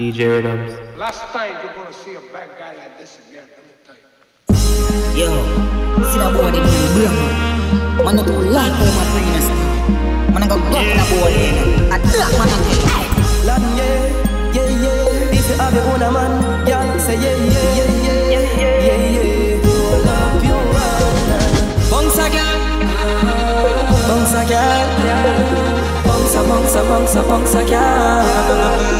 DJ Adams. Last time you're gonna see a bad guy like this again. Yo, see that boy in the room. Man, I do like all my trainers. Man, I go block that boy in. I block man. Lad, yeah, yeah, yeah. If you have your own man, girl, say yeah, yeah, yeah, yeah, yeah, yeah. I love you, bounce again, bounce again, bounce, bounce, bounce, bounce again.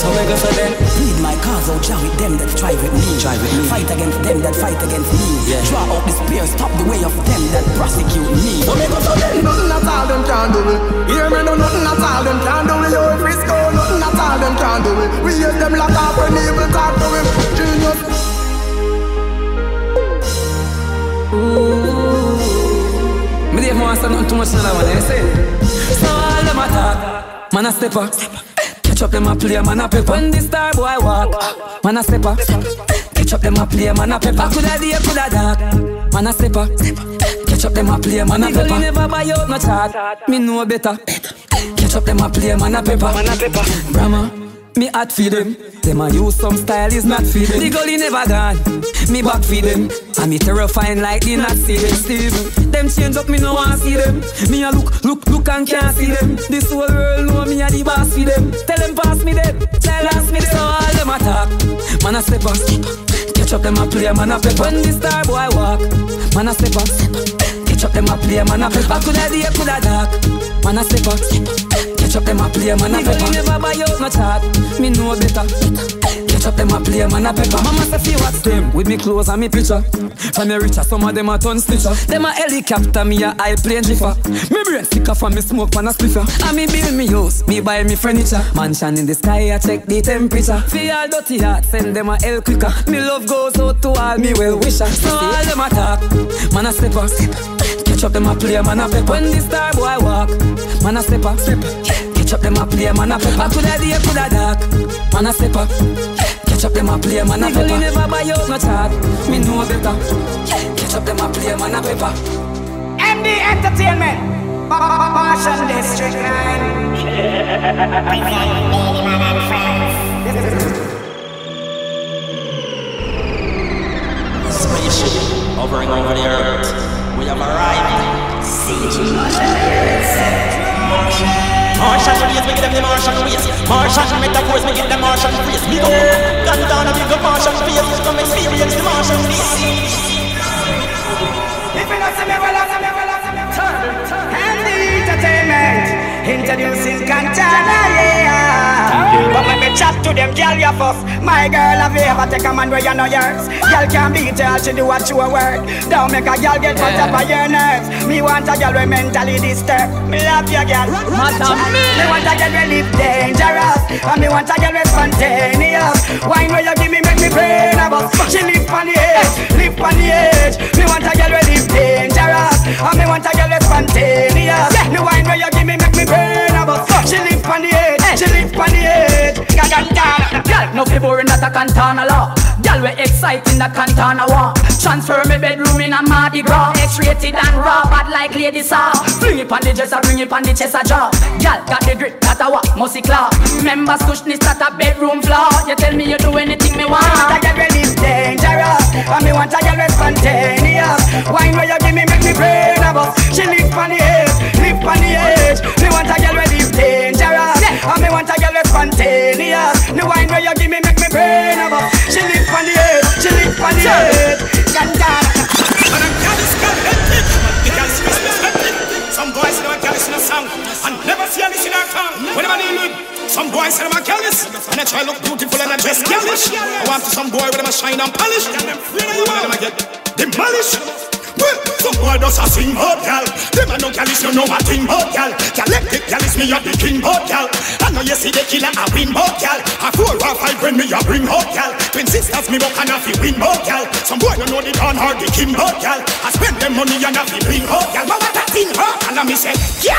So make us then lead my cars out, drive with them that drive with me. Drive with me. Fight against them that fight against me. Yeah. Draw out the spear, stop the way of them that prosecute me. So make us then nothing at all them can do it. Hear me, no nothing at all them can do it. Yo, if it's go, nothing at all them can do it. We hear them lock up when evil talk to him. Genius. Ooh. Me didn't want to say nothing too much now, I want to say. So all them attack, man a step up. Catch up them a play, man a pepper. When the star boy walk, man a stepper. Catch up them a play, man a pepper. Coulda day, coulda dark, man a stepper. Catch up them a play, man a pepper. The girl never buy out no chart, me know better. Catch up them a play, man a pepper. Brahma, me hot feed them. Them a use some style is not feed them. The girl never gone, me back feed them. And me terrifying like they not see them. Steven, them change up, me no want see them. Me a look, look, look and can't see them. This whole world know me a the boss for them. Tell them pass me them, tell us me them. So all them attack, man a step up. Catch up them a play, man a pepper. When the star boy walk, man a step up. Catch up them a play, man a pepper. Coulda day, coulda dark, man a step up. Catch up them a play, man a pepper. Me never buy out no chat, me know better. Catch up them a play, man a pepper. Mama say fi watch them with me clothes and me picture. From me richer, some of them a ton stitcher. Them a helicopter, me a high plane drifter. Me brain sicker from me smoke pan a spliffer. And me build me house, me buy me furniture. Mansion in the sky, I check the temperature. Fi all dirty heart, send them a hell quicker. Me love goes out to all me well wisher. So all them a talk, man a stepper. Catch up them a play, man a pepper. When the star boy walk, man a stepper. Catch up them a play, man a pepper. Coulda day, coulda dark, man a stepper. Catch up them a play, man a pepper. The girl never buy out no chart, me know better. Catch up them a play, man a pepper. MD Entertainment, Fashion District 9. Spaceship hovering over the earth. We have arrived. CG. Marshall, yes, we get them the Marshall face. Marshall, make the course, we get the Marshall face. We go, gun down and we go Marshall face. Come experience the Marshall face. If you not some MD Entertainment, introducing Cantana. But when we chat to them, girl, you fuss. My girl, have you ever take a man where you know yours? Girl can't beat her, she do what she work. Don't make a girl get put up by your nerves. Me want a girl we mentally disturbed. Me love your girl, me want a girl we live dangerous. And me want a girl we spontaneous. Wine where you give me make me brain about. She live on the edge, live on the edge. Me want a girl we live dangerous. And me want a girl we spontaneous. The wine where you give me make me brain about. She live on the edge, she live on the edge. Girl, no be boring that a Cantana law. Girl, we exciting that Cantana war. Transfer me bedroom in a Mardi Gras. X-rated and raw, bad like Lady Saw. Fling it on the dresser, bring it on the chest a jaw. Girl, got the grip that a walk, musty claw. Remember stushness that a bedroom floor. You tell me you do anything me want. I get really dangerous. And me want a girl with spontaneous. Wine where you give me make me brain about. She live on the edge, live on the edge. Me want a girl with dangerous. And me want a girl with spontaneous. The wine where you give me make me brain about. She live on the edge, she live on the edge. Some boys never get this in a song and never see this in a tongue. Whenever they look. Some boys say I'm a careless, and I try look beautiful and I dress careless. I want to some boy with them a shine and polish, and them I get demolished. Well, some boy does a sing hot gal. Them a no careless, you know a thing hot gal. Galactic careless, me a the king hot gal. I know you see the killer a win hot gal. A 4 or 5 when me a bring hot gal. Twin sisters me walk and a fi win hot gal. Some boy you know the don or the king hot gal. I spend them money and a fi bring hot gal. But what a thing hot gal, and me say, gal.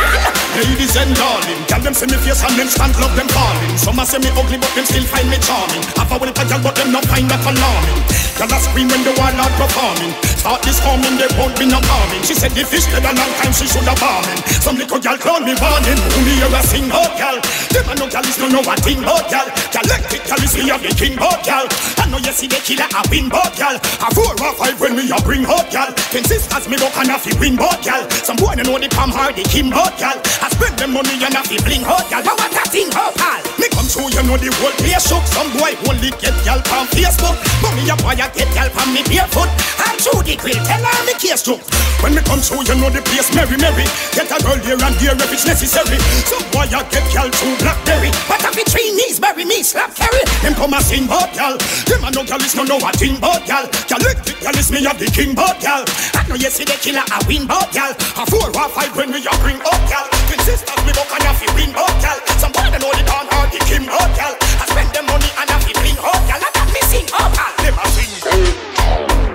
Ladies and darling, tell them see me fierce and them stand love. Them calling. Some a say me ugly but them still find me charming. Half a whole pile but them not find that alarming. Y'all a scream when the warlord performing. start this coming, they won't be no coming. She said the fish dead a long time, she should have bombing. Some little girl call me warning, who me ever sing, oh girl. Them a no girl is no know a thing, oh girl. Galactically see a the king, oh girl. I know you see the killer a win, oh girl. A 4 or 5 when me a bring, oh girl. Ten sisters me go and a fi win, oh girl. Some boy no know the palm hard, the king, oh girl. I spend them money and a fi bling, oh girl. But what a thing, oh girl. Me come show you know the whole place shook. Some boy only get girl from Facebook. But me a boy a get girl from me barefoot. I'll show the grill, tell her me case joke. When me come show you know the place merry, merry. Get a girl here and there if it's necessary. Some boy a get girl through Blackberry. But if it 3 knees bury me, slap carry. Them come a sing, but girl. Them a no girl is no know a thing, but girl. Galactic girl is me a the king, but girl. I know you see the killer a win, but girl. A 4 or 5 when we a bring up, girl. Consistent me go and a fi win, but girl. Some boy know the town hard, the king, but girl. I spend them money and a fi bring up, girl. I got me sing, up, girl. Them a sing,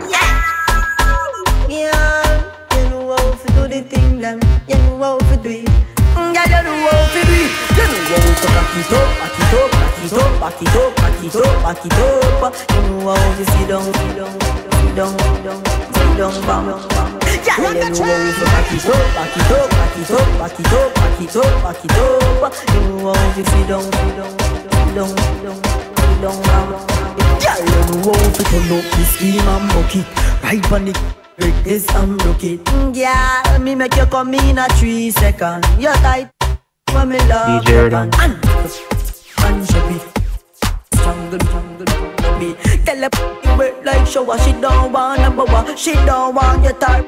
yeah. You know how to do the thing, them. You know how to do it. Yeah, you know how to do it. You know how to back it up, back it up, back it up, back it up, back it up, back it up. You know how to sit down, bam, bam. Yeah, you know how to back it up, back it up, back it up, back it up, back it up, back it up. You know how to sit down, bam, bam. Yeah, you know how to turn up the steam and buck it, right on it. Break this and broke it. Yeah, me make you come in a 3 seconds. You're tight when me love you. And she be strangle me. Tell her work like shower. She don't want a boa. She don't want your type.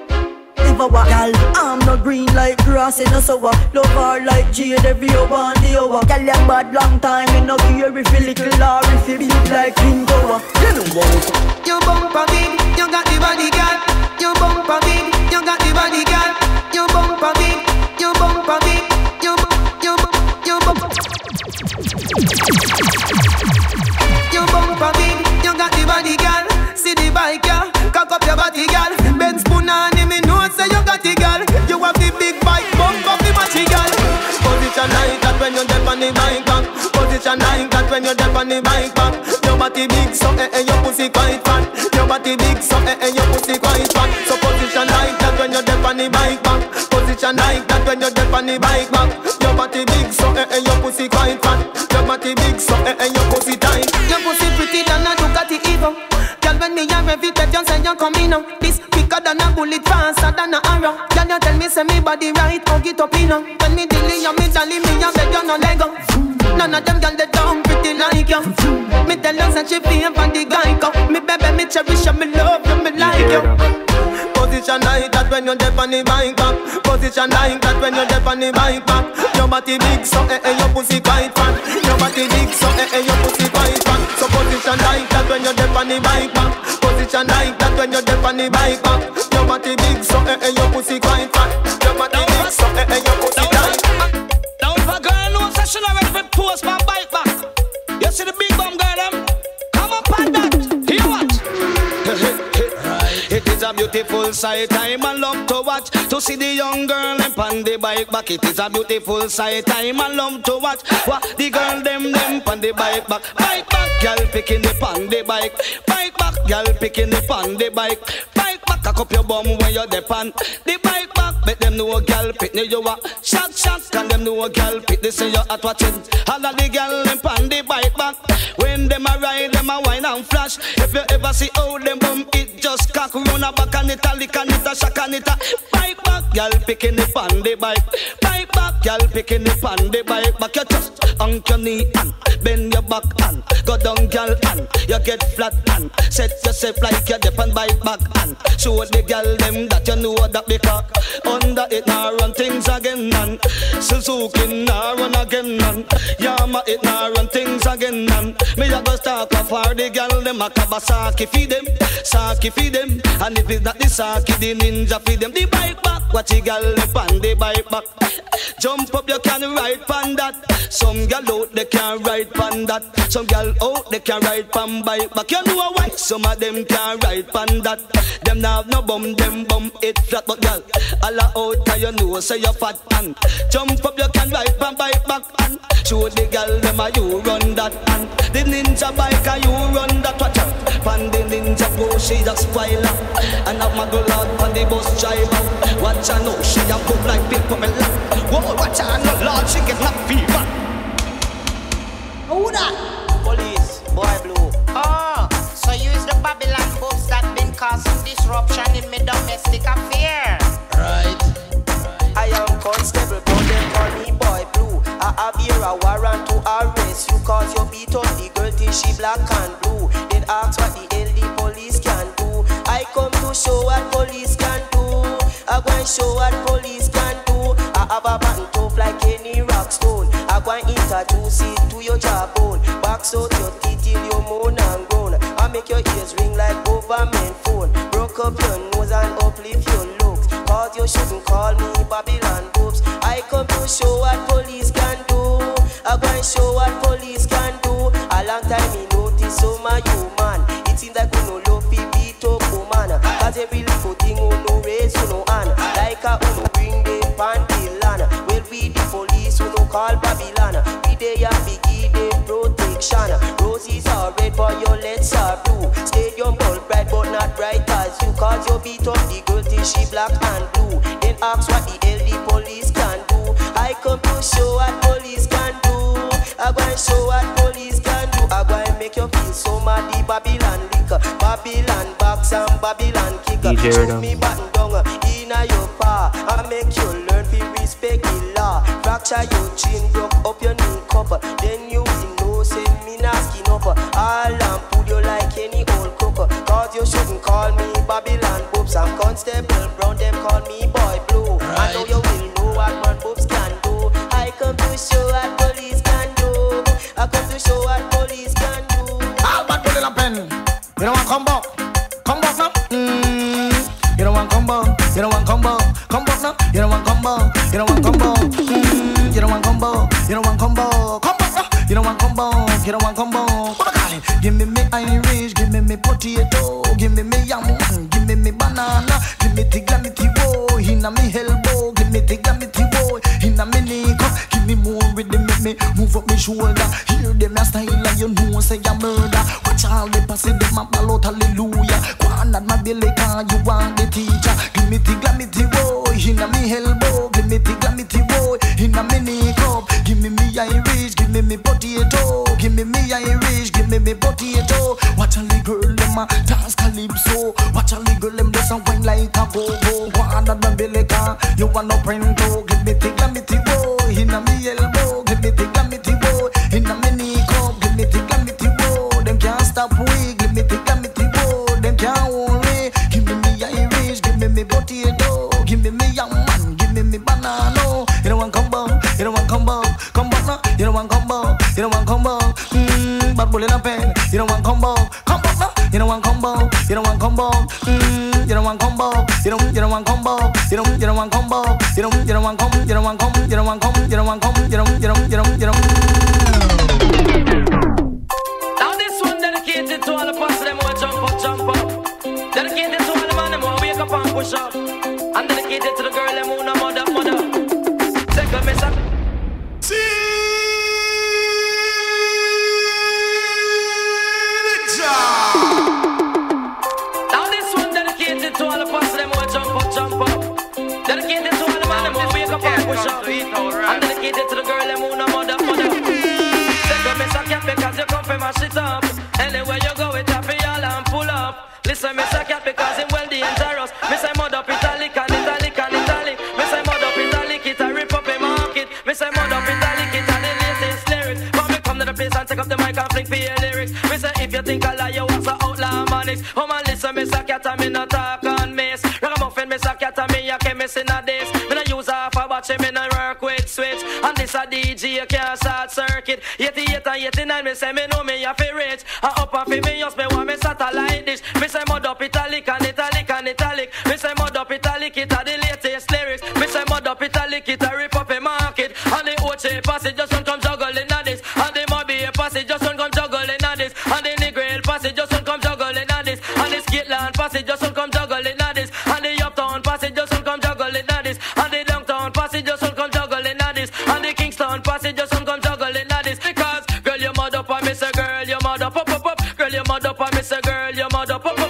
Girl, I'm not green like grass in a sour. Love her like jade every hour and the hour. Girl, you're bad long time, you no care if you little or if you big like green goa. You know what? You bumper big, you got the body, girl. You bumper big, you got the body, girl. You bumper big, you bumper big, you bumper big, you got the body, girl. See the bike, girl, cock up your body, girl. Ben spoon on him, me know say you got the girl. You have the big bike, bump up the machi, girl. Position like that when you're dead on the bike back. Position like that when you're dead on the bike back. Your body big, so your pussy quite fat. Your body big, so your pussy quite fat. So position like that when you're dead on the bike back. Position like that when you're dead on the bike back. Your body big, so your pussy quite fat. Your body big, so your pussy tight. Your pussy pretty than a Ducati Evo. When me a rev it, you say you coming now. This quicker than a bullet, faster than a arrow. Can you tell me say me body right, or get up in now? When me dilly and me dally, me a beg you no let go. None of them girl they down pretty like you. Me tell you say she favor the Geico. Me baby, me cherish you, me love you, me like you. Position like that when you're dead on the bike back. Position like that when you're dead on the bike back. Your body big, so your pussy quite fat. Your body big, so your pussy quite fat. So position like that when you're dead on the bike back. Position like that when you're dead on the bike back. Your body big, so your pussy quite fat. Your body big, so your pussy tight. Now if a girl knows that she'll have a post my bike back. You see the big bum girl them? Come up on that. Hear what? It is a beautiful sight, I'm a love to watch. To see the young girl and pan the bike back. It is a beautiful sight, I'm a love to watch. What the girl them pan the bike back. Bike back, girl picking the pan the bike. Bike back, girl picking the pan the bike. Bike back, cock up your bum when you're the pan. The bike back, bet them know a girl pick the you up. Shock, shock, and them know a girl pick the say you're at watching. All of the girl them pan the bike back. When them a ride, them a wine and flash. If you ever see how them bum, it just cock. Run a back and it a lick and it a shack and it a bike back, girl picking the pan the bike. Bike back, girl picking the pan the bike. Back your chest, honk your knee and bend your back and go down, girl and you get flat and set yourself like your dip and bike back and show the girl them that you know that be cock. Under it now run things again and Suzuki now run again and Yama it now run things again and me a go stalk off for the girl them a Kawasaki feed them, Saki feed them. And if it's not the sake, the ninja feed them the bike back. Watch the girl left on the bike back. Jump up, you can ride pan that. Some girl out, they can ride pan that. Some girl out, they can ride pan bike back. You know why? Some of them can ride pan that. Them now have no bum, them bum it flat. But girl, all out and you know, say you're fat and jump up, you can ride pan bike back and show the girl them how you run that and the ninja bike how you run that. Watch out, pan the ninja. Ninja go, she a spoiler. And I'm a go loud on the bus driver. Watch her know, she a cook like people me laugh. Whoa, watch her know, Lord, she get not fever. Who that? Police, boy blue. Oh, so you is the Babylon folks that been causing disruption in me domestic affair. Right. I am constable, but they call me boy blue. I have here a warrant to arrest you cause you beat up the girl till she black and blue. Then ask what the LD police can do. I come to show what police can do. I go and show what police can do. I have a button tough like any rock stone. I go and introduce it to your jawbone. Box out your teeth till you moan and groan. I make your ears ring like government phone. Broke up your nose and uplift your looks. Cause you shouldn't call me Babylon boobs. I come to show what police can do. I go and show what police can do. A long time me notice so my human. It seems like we no love fi beat up woman. Cause every little thing we no raise we no hand. Like a we no bring them pan the land. Well we the police we no call Babylon. We they and biggie they protection. Roses are red but your legs are blue. Stadium ball bright but not bright as you. Cause you beat up the girl till she black and blue. Then ask what the LD police can do. I come to show what police can do. I go and show what police can do. I go and make you feel so mad the Babylon liquor. Babylon box and Babylon kicker. Shoot me button down in a your pa. I make you learn to respect the law. Fracture your chin, broke up your knee copper. Then you know say me not skin up. I'll and pull you like any old cooker. Cause you shouldn't call me Babylon boobs. I'm constable brown, them call me boy blue. Right. I know you will know what man boobs can do. I come to show what police can do. I come to show what police can do. How about put it up in? You don't want combo. Combo, son? You don't want combo. You don't want combo. Combo, son? You don't want combo. You don't want combo. You don't want combo. You don't want combo. Combo, son? You don't want combo. You don't want combo. What a calling? Give me Irish. Give me potato. Give me yam. Give me banana. Give me tiglamity woe. Hina me elbow. Give me tiglamity woe. Hina me nico. Give me more with the me move up me shoulder. Hear them a style and you know say a murder. Watch all the passes them a ball out hallelujah. Go on at my belly car you want the teacher. Gimme the glamity boy inna me elbow. Gimme the glamity boy inna me niqab. Gimme me Irish, gimme me potato. Gimme me Irish, gimme me potato. Watch all the girl them a dance calypso. Watch all the girl them just a wine like a go-go. Go on at my belly car you want no printo. Gimme the glamity boy inna me elbow. Give me the glamity bow, inna me niqab. Give me the glamity bow, them can't stop we. Give me the glamity bow, them can't hold me. Give me Irish, give me potato. Give me young man, give me banana. You don't want combo, you don't want combo. Combo now, you don't want combo, you don't want combo. Bad bullet and pen, you don't want combo. Combo now, you don't want combo, you don't want combo. You don't want combo, you don't want combo, you don't want combo, you don't want combo, you don't want combo, you don't want combo, you don't want combo, you don't. Now this one dedicated to all the past them who jump up. Dedicated to all the man them who wake up and push up. And dedicated to the girl them who no mother. Take a message. See the job. To all the past them who jump up. Dedicated to all the man them who wake up and push up. I'm dedicated to the girl them who no mother. Take a Mr. Cat because you come from my shit up. Anywhere you go it's happy y'all and pull up. Listen Mr. Cat because him well dangerous. Me say mud up italic and italic and italic. Me say mud up italic it a rip up a market. Me say mud up italic it a the latest lyrics. But me come to the place and take up the mic and fling for your lyrics. Me say if you think I lie you want some outlaw manics. Oh man listen Mr. Cat and me not talk. Nowadays, me no use half a battery, me no work with switch. And this a DJ, you can't short circuit. 88 and 89, me say me know me a fi rich. And up a fi me use me want me satellite dish. Me say mud up italic and italic and italic. Me say mud up italic, it a the latest lyrics. Me say mud up italic, it a rip up a market. And the Oche passage just don't come juggling at this. And the Mobile passage just don't come juggling at this. And the Negril passage just don't come juggling at this. And the Skitland passage just don't come juggling at this. And the Uptown passage just don't come juggling at this. And the Downtown passage just don't come juggling at this. And the Kingston passage just don't come juggling at this. Because girl, your mother up and miss a girl, your mother up. Girl, your mother up and miss a girl, your mother up.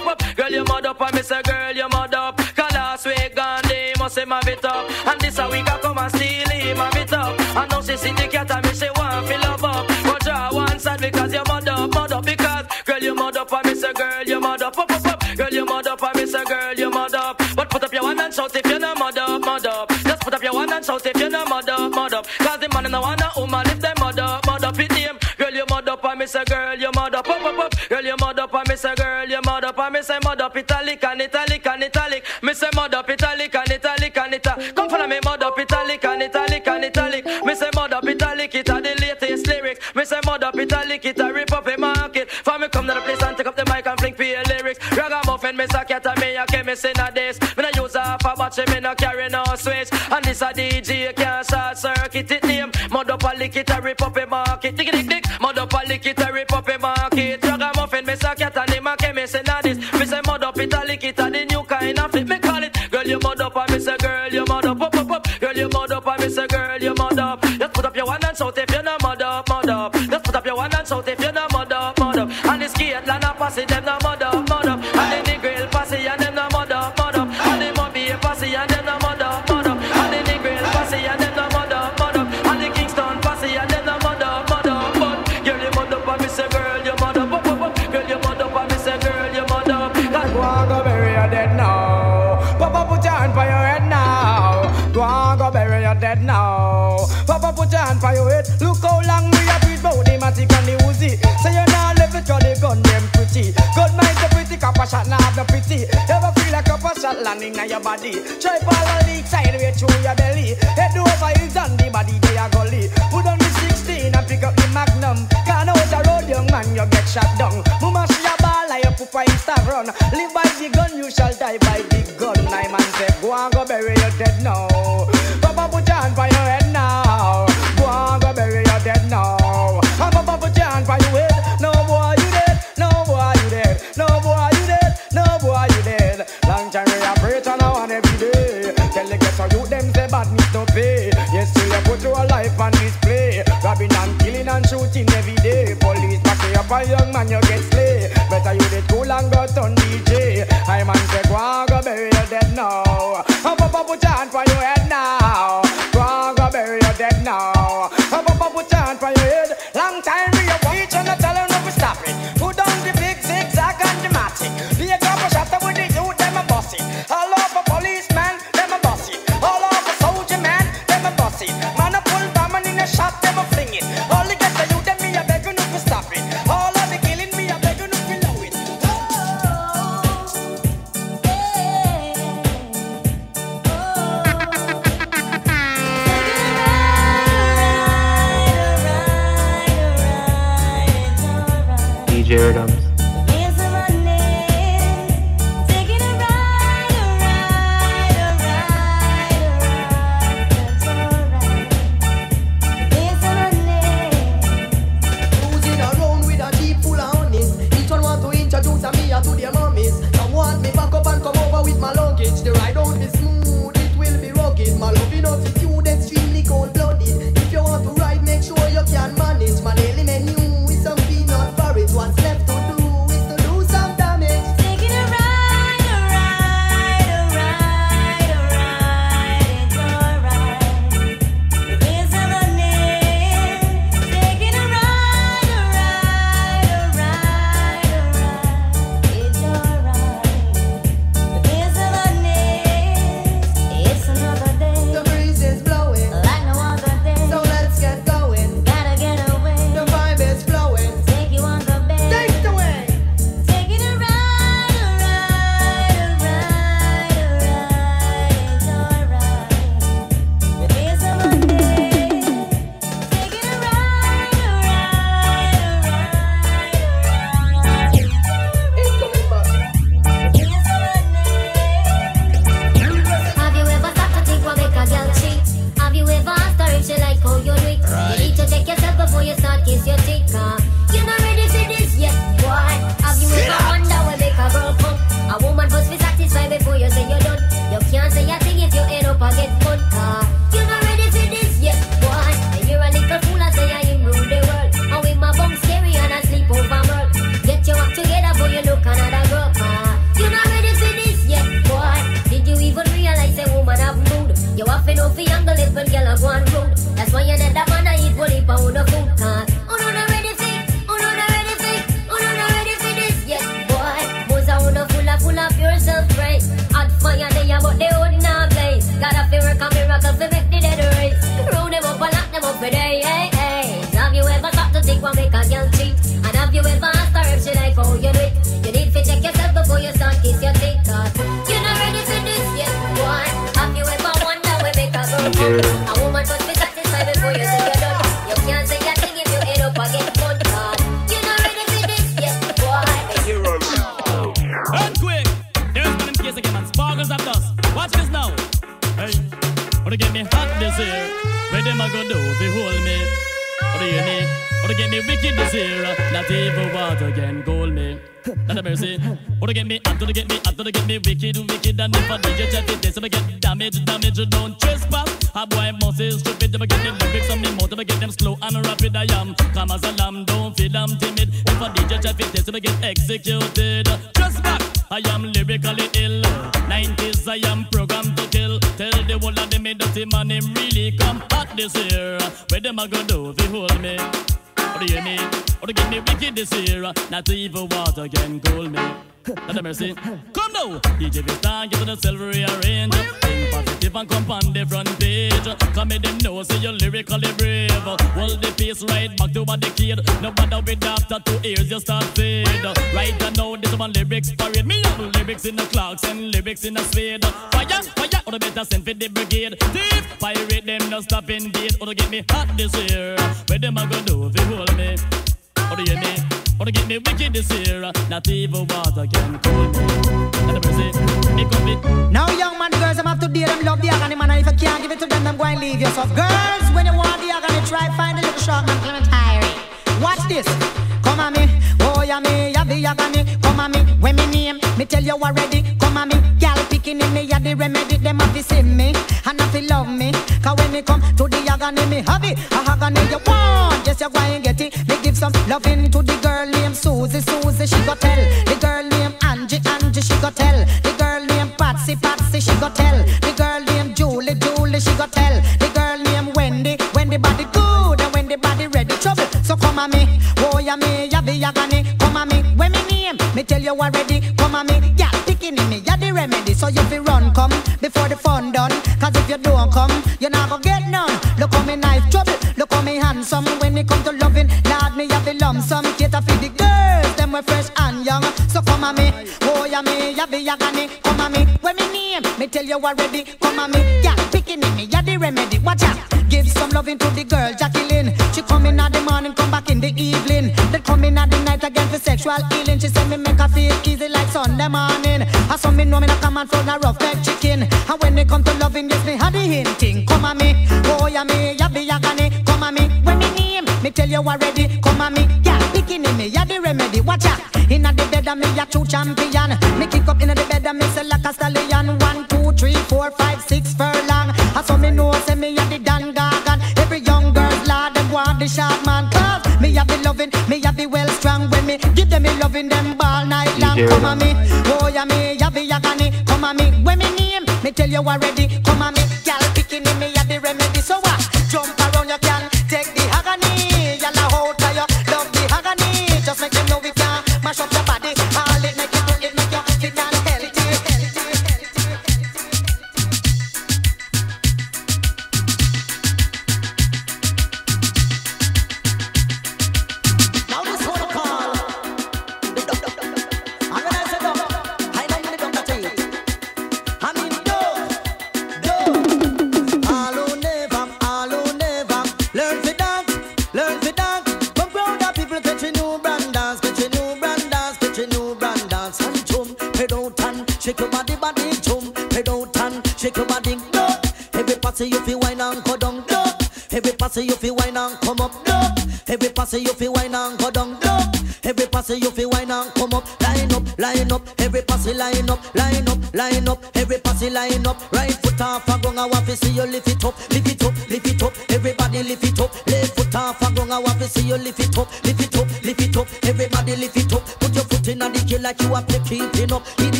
him a bit up. And this a week I come and steal him a bit up. And now she see the cat and me she want fill up up. But draw one side because you mud up because girl you mud up and me say girl you mud up up up up. Girl you mud up and me say girl you mud up. But put up your hand and shout if you no mud up mud up. Just put up your hand and shout if you no mud up mud up. Cause the man and the one a woman if they mud up it him. Girl you mud up and me say girl you mud up up up up. Girl you mud up and me say girl you mud up and me say mud up italic and italic and italic. Me say mud up italic and italic and italic. Come follow me mud up italic and italic and italic. Me say mud up italic it a the latest lyrics. Me say mud up italic it a rip up a market. For me come to the place and take up the mic and fling for your lyrics. Ragamuffin me say cat and me a chemist in a days. Me no use half a battery me no carry no switch. And this a DJ can't short circuit it name. Mud up a lick it a rip up a market. Tick tick tick. Mud up a lick it a rip up a market. Ragamuffin me say cat and him a chemist in a days. Me say mud up italic it a the new kind of flip me call it. Girl you mud up and me say girl you mud up up up up. Girl you mud up and me say girl you mud up. Just put up your hand and shout if you no mud up mud up. Just put up your hand and shout if you no mud up mud up. And the skate land a passy them no mud up mud up. And the grill passy and them no mud up mud up. And the mummy passy and them no mud up mud up. And the grill passy and them no mud up mud up. And the Kingston passy and them no mud up mud up. But girl you mud up and me say girl you mud up up up up. Girl you mud up and me say girl you mud up. That one go bury your dead now. Papa put your hand for your head now. Go on, go bury your dead now. Papa put your hand for your head. Look how long we have been both the matic and the Uzi. Say you're not left with the gun, them pretty. Good mind so pretty, copper shot not have no pity. Never feel like copper shot landing on your body. Try ball and leak sideways through your belly. Head over heels and the body they are gully. Put on the 16 and pick up the magnum. Can't out the road, young man, you get shot down. Mumma she a ball, I up for Instagram run. Live by the gun, you shall die by the gun. My man said, go on, go bury your dead now. Papa put your hand by your head now. Go on, go bury your dead now. And Papa put your hand by your head. No boy you dead, no boy you dead, no boy you dead, no boy you dead. Long time we operate on now and every day. Tell the ghetto youth them say bad needs no pay. Yes, till you put your life on display. Robbing and killing and shooting every day. Police back you up a young man you get slay. Better you did cool and got on DJ. I man say go on, go bury your dead now. And Papa put your hand by your head. Manage my element, new is something not for it. What's left to do?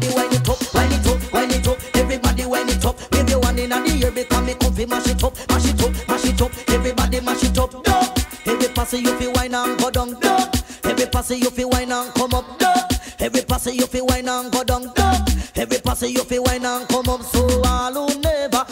Everybody wind it up, here because me comfy, mash it up, mash it up, mash it up. Everybody mash it up, duh. Every passy you feel wine and go down, duh. Every passy you feel wine and come up, duh. Every passy you feel wine and go down, duh. Every passy you feel wine and come up. So all who never,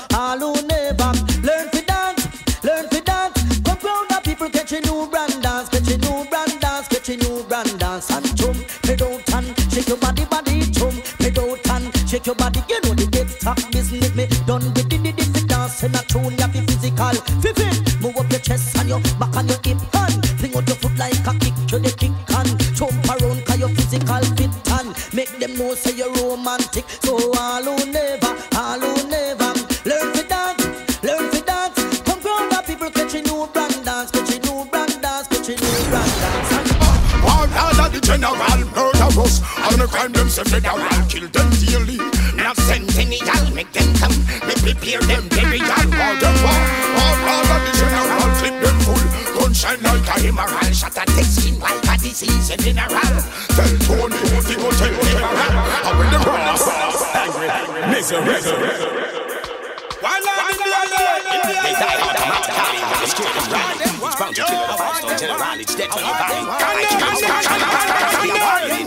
learn to dance, learn to dance. Come round the people, catch a new brand dance, catch a new brand dance, catch a new brand dance. And chum, head out and shake your body, chum, head out and shake your body. You know the TikTok business, me done with the dance. And I tune ya be physical, fit. Move up your chest and your back and your hip hand. Bring out your foot like a kick, you the kick hand. Chum around cause your physical fit and make them know say you're romantic. So all who never, learn to dance, come round the people, catch a new brand dance, catch a new brand dance, catch a new brand dance. All out of the general murderers, all the crime them say federal, kill them dearly. Not sentinel, make them come, they prepare them burial, all them war. All out of the general, clip them full, gunshine like a hemorrhage, shot a thick skin like a disease in general. Tell Tony, he will take him around, and when the runners, angry, misery. They died on the mountain, they scared and ran. It's bound to kill a five-star general, it's dead for your body. I can't be a warrior,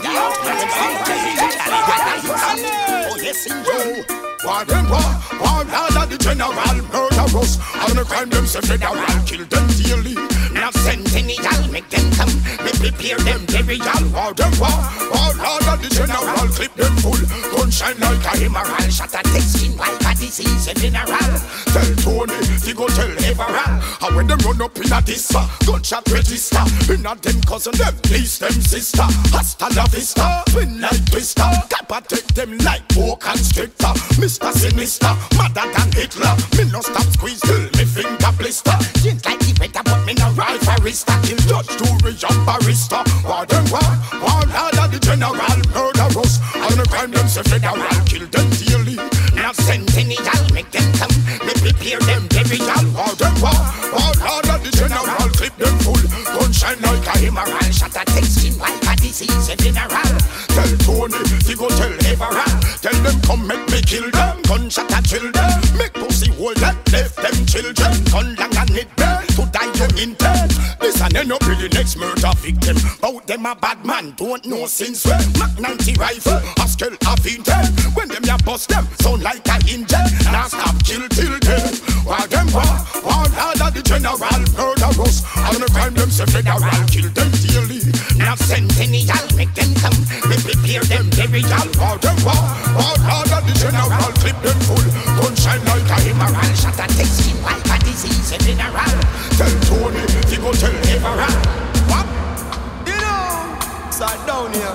oh yes, and you. War them war, war all of the general murderers. All the crime them say federal, kill them dearly. Now sentinel, make them come, we prepare them burial. War them war, all of the general, clip them full. Gunshine like a hemorrhage, shot a thick skin like a disease in general. Tell Tony, he go tell Everal. And when them run up in a dista, gunshot register. In a them cousin, them please them sister. Hasta la vista, win like twister. Kappa take them like boa constrictor. Mr. Sinister, madder than Hitler. Me no stop squeeze till me finger blister. Jeans like the weather, but me no ride for Rista. Kill judge, jury, and barrister. War them war all of the general murderers. All the crime them say federal, kill them dearly. Now sentinel, make them come, me prepare them burial. War them war all of the general, clip them full. Gunshine like a hemorrhage, shot a thick skin like a disease in general. Tell Tony, he go tell Everal. Tell them come make me kill them, gunshot at children. Make pussy hold them, left them children. Gun long and need them to die them in them. This and end up with the next murder victim. Bout them a bad man, don't know since when. Mac 90 rifle, a skull of intent. When them ya bust them, sound like a engine. Now stop kill till them. While them war all of the general murderers. All the crime them say federal, kill them dearly. Now sentinel, make them come, we prepare them burial. While them all of the general, clip them full. Gunshine like a hemorrhage, shot a thick skin like a disease in general. Tell Tony, he go tell Everal. What? You know, sat down here.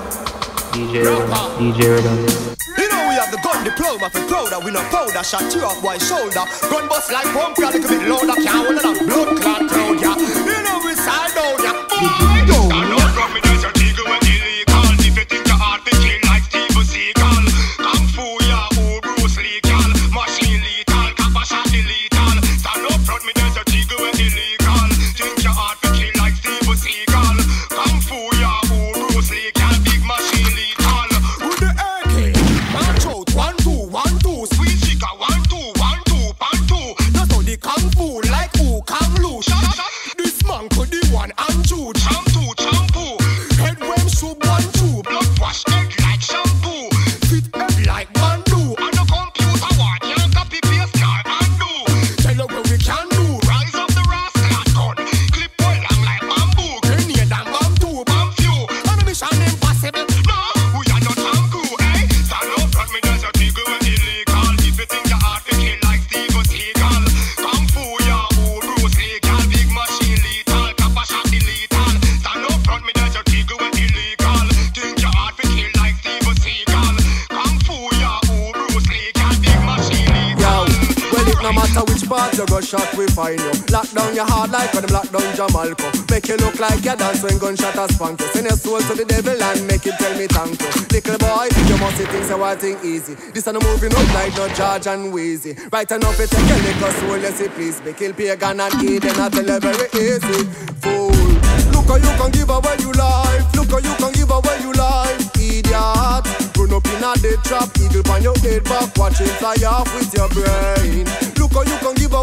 DJ Rhythm. You know we have the gun diploma for crowder. We no powder, shot you off by shoulder. Gun bust like pump, a little bit loader. Can't hold it on blood clot crowd, yeah. You know we sat down here. Boy, go! I know from me there's a eagle and illegal. If you think you're hard to kill like Steven Seagal. Make you look like you dance when gunshot a spank you. Send your soul to the devil and make him tell me thank you. Little boy, you must see things so I think easy. This ain't moving up like no George and Wheezy. Right enough it take a little soul, yes it please me. Kill pagan and eat and I tell you very easy. Fool, look how you can give away your life. Look how you can give away your life. Idiot, run up in a dead trap. Eagle pan your head back, watch it fly off with your brain. Look how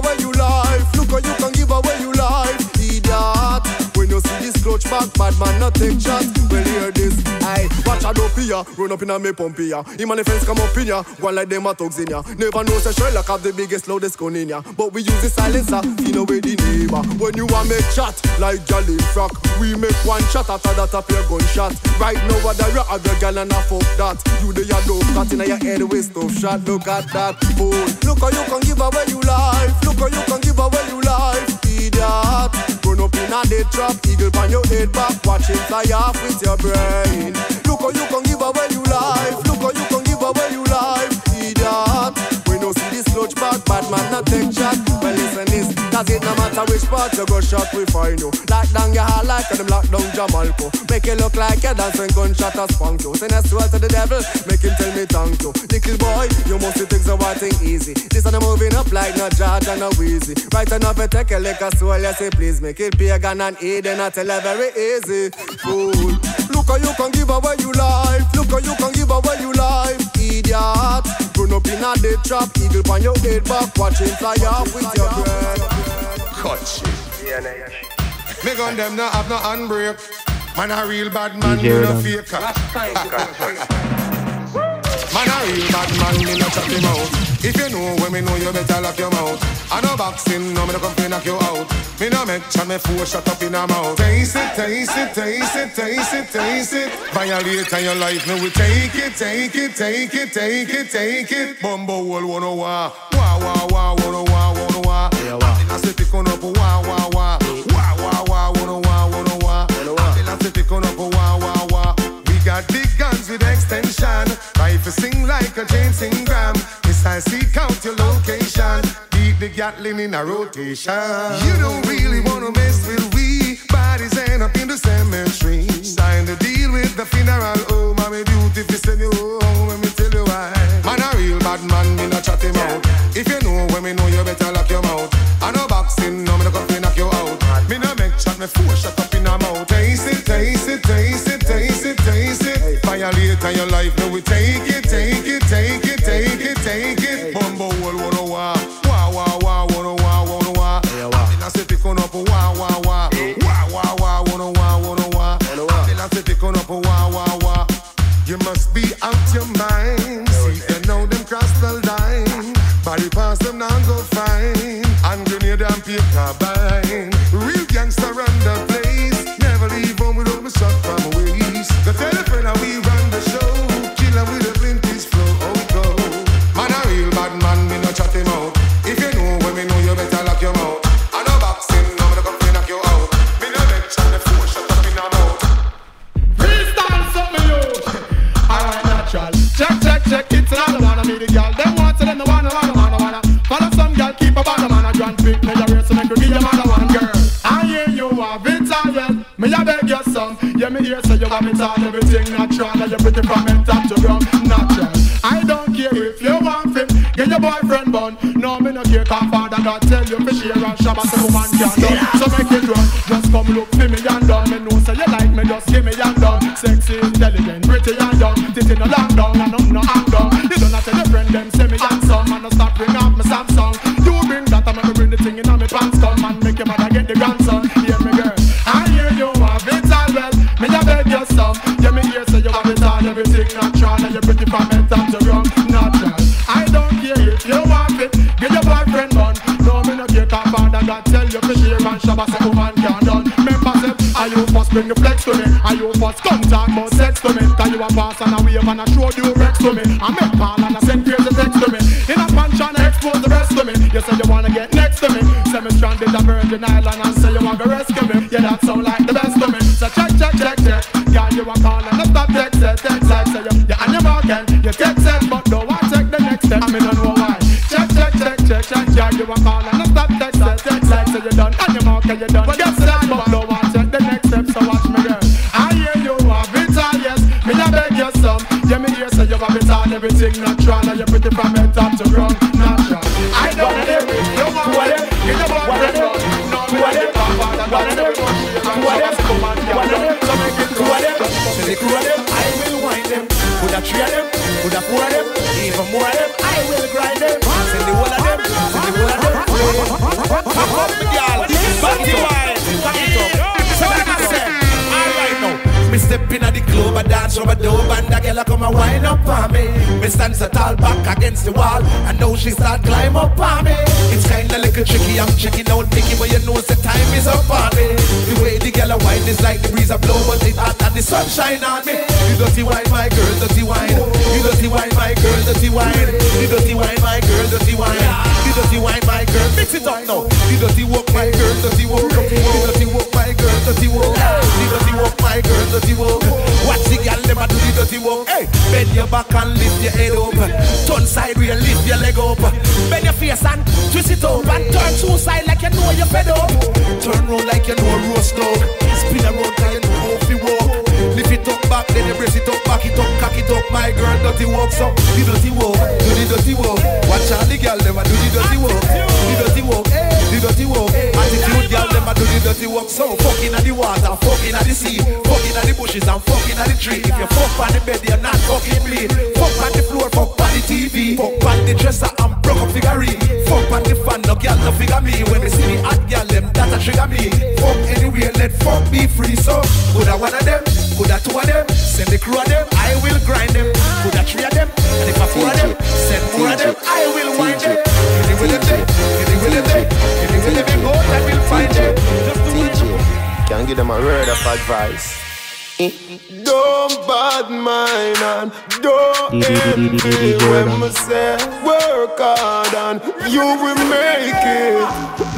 away your life. Look how you can give away your life. See that? When you see this clutch back, bad man not take chance. Well, hear this. Aye, watch out up here. Run up in a me pump here. Him and the fence come up in ya. One like them a thugs in ya. Never know say Sherlock have the biggest, loudest gun in ya. But we use the silencer in a way the neighbor. When you a make chat, like Jolly Frack, we make one shot after that up your gunshot. Right now, what the have your gal and a fuck that. You do your dope cut in your head with stuff shot. Look at that. Oh, look how you can give away your life. Look how you can give away your life. Idiot. Run up in a dead trap. Eagle pan your head back. Watch it fly off with your brain. Look how you can give away your life. Look how you can give away your life. Idiot. When you see this sludge back, Batman not take shot. Well, listen this. Does it no matter which part you go shot, we find you. Lock down your heart like them lock down Jamalco. Make it look like you're dancing gunshot or spank you. Send a swell to the devil, make him tell me thank you. Little boy, you must take the white thing easy. This and I'm moving up like no George and no Wheezy. Right enough, you take a lick of swell, you say please make it pagan and Eden. I tell her very easy. Fool. Look how you can give away your life. Look how you can give away your life. Idiot. Run up in a dead trap, eagle pan your head back. Watch him fly off with your breath. Cut you. Me gun them now have no handbrake. Man a real bad man, me no faker. Man a real bad man, me no chop him out. If you know when me know, you better lock your mouth. I no boxing, no me no complain knock you out. Me no make chat, me fool shut up in a mouth. Taste it, taste it, taste it, taste it, taste it. Violate on your life, me we take it, take it, take it, take it, take it. Bumbo wall wanna wah, wah wah wah wanna wah wanna wah. I say pick on up wah wah wah, wah wah wah wanna wah wanna wah. We got big guns with extension. Rifle sing like a James Ingram. This I seek out your location. Keep the Gatlin in a rotation. You don't really wanna mess with we. Bodies end up in the cemetery. Sign the deal with the funeral. Oh, mommy beautiful, send you home. Let me tell you why. Man a real bad man, me not chat him out. If you know when me know, you better lock your mouth. I no boxing, no me no complain knock you out. Me no make chat, me fool shut up in a mouth. Taste it, taste it, taste it, taste it. Violate on your life, now we take it, take it, take it, take it, take it. Bumbo wall, wanna wah, wah, wah, wah, wanna wah, wanna wah. After I say pick on up, wah, wah, wah, wah, wah, wah, wanna wah, wanna wah. After I say pick on up, wah, wah, wah. You must be out your mind. See you know them cross the line. Body pass them now go fine. And grenade and paper bind. Real gangster run the place. Leave home with all the stuff from ways. The telephone and we run the show. Killer with the flinties flow. Oh, go. Man a real bad man, me no chat him out. If you know when me know, you better lock your mouth. I no boxing, no me no complain knock you out. Me no make chat the fool shut up in a mouth. Freestyle something you. Alright, natural. Check, check, check. It's all the wanna be the girl. Them want to them the wanna. Follow some girl, keep up on the man. I drunk big pleasure race so make you give your man a one girl. I hear you have it all well. Me I beg your son, yeah me here say so you have it all, everything natural. And you're pretty from me top to ground, natural. I don't care if you want fit, get your boyfriend bun. No me no care, cause father God tell you for share and shabba so woman can done. So make it run, just come look for me and done. Me know say so you like me, just give me and done. Sexy, intelligent, pretty and done. Titty no lock down and I'm no hang down. You don't have to tell your friend them say me and some. And no stop ring off my Samsung. You bring that I make me bring the thing in on me pants come. And make your mother get the grandson, hear me girl. Me a beg your son, yeah me here so you have it all, everything natural. And you're pretty from me top to ground, natural. I don't care if you want it, get your boyfriend on. No me no care cause father God tell you to share and shabba say woman can't done. Remember say, I you first bring the flex to me, I you first come talk about sex to me. Cause you a pass and a wave and a show you rex to me. I make call and I send crazy text to me. In a punch and expose the rest to me. You say you wanna get next to me. Say me stranded a virgin island and say you wanna rescue me. Yeah that sound like the best to me. So check, check, check. You a call and stop text, text like say you and your bargain, you text it, but no I check the next step. I mean I know why. Check, check, check, check, check. You a call and stop text like say you done and your market you done. But yes, that but no I check the next step. So watch me girl. I hear you have it all, yes. Me I beg your son, yeah me here say you have it all, everything natural. And you're pretty from head top to ground, natural. I don't care, no one want it, get the boyfriend on. No me want it, so make it through. I will wind them, put a three of them, put a four of them, even more of them. I will grind them, send the whole of them, send the whole of them. a come a wind up on me. Me stand so tall back against the wall, and now she start climb up on me. It's kinda little tricky, I'm checking out Nicky, but you know the time is up on me. The way the girl a wine is like the breeze a blow, but it hot and the sun shine on me. You dirty wine, my girl, dirty wine. You dirty wine, my girl, dirty wine. You dirty wine, my girl, dirty wine. You dirty wine, my girl, mix it up now. You dirty walk, my girl, dirty walk. You dirty walk, my girl, dirty walk. You dirty walk, my girl, dirty walk. Watch the girl never do the dirty walk. Hey, bend your back and lift your head up. Turn side real, lift your leg up. Bend your face and twist it up. And turn two side like you know you're fed up. Turn round like you know roast dog. Spin around like you know if you walk. Lift it up back, then you brace it up, back it up, cock it up. My girl, dirty walk, so the dirty walk, do the dirty walk. Watch out the girl, never do the dirty walk. The dirty walk, the dirty walk. Attitude girl, never do the dirty walk. So fucking at the water, fucking at the sea, fucking at the bushes and fucking at the tree. If you fuck on the bed, you're not fucking me. Fuck on the floor, fuck on the TV, fuck on the dresser and broke up figurine. Fuck on the fan, no girl, no figure me. When they see me hot girl, them that a trigger me. Fuck anywhere, let fuck be free. So go to one of them, go to two of them, send the crew of them, I will grind them. Go to three of them, and if I four of them, send more of them, I will wind them. Any will live there, any will live there, any will live in God, I will find them. Can't give them a word of advice. Don't bad mind and don't envy when me say work hard and you will make it.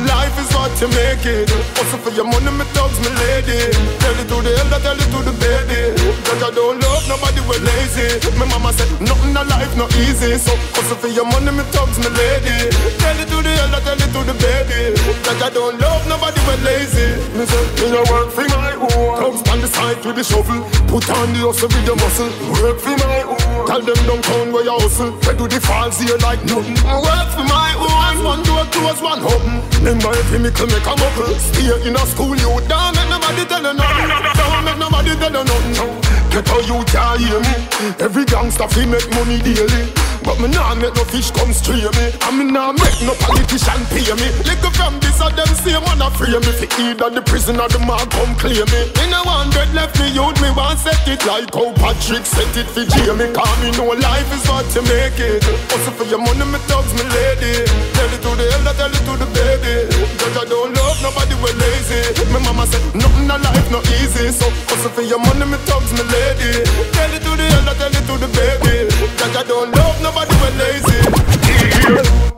Life is what you make it. Also for your money, my dogs, my lady. Tell it to the elder, tell it to the baby. Cause I don't love nobody, we're lazy. My mama said, nothing in life not easy. So also for your money, my dogs, my lady. Tell it to the elder, tell it to the baby. Cause I don't love nobody, we're lazy. Me say, can you work for my own? Dogs on the side with the shovel. Put on the hustle with your muscle. Work for my own. Tell them downtown where you hustle. They do the falls here like nothing. Work for my own. One door close, one open. Remember if you make a muckle, stay in a school you don't make nobody tell you nothing. Don't make nobody tell you nothing. Get how you can hear me. Every gangster fi make money daily. But me nah make no fish come stray me. And me nah make no politician pay me. Like from this or them same one a free me. Fi either the prison or the man come clear me. In a one bed left me youth, me one set it like how Patrick set it for Jamie. Cause me know life is what you make it. Also for your money, me dogs, me lady. Tell it to the elder, tell it to the baby. Cause I don't love nobody, we're lazy. My mama said, nothing in life not easy. So also for your money, me dogs, me lady. Tell it to the elder, tell it to the baby. Cause I don't love nobody. Nobody was lazy.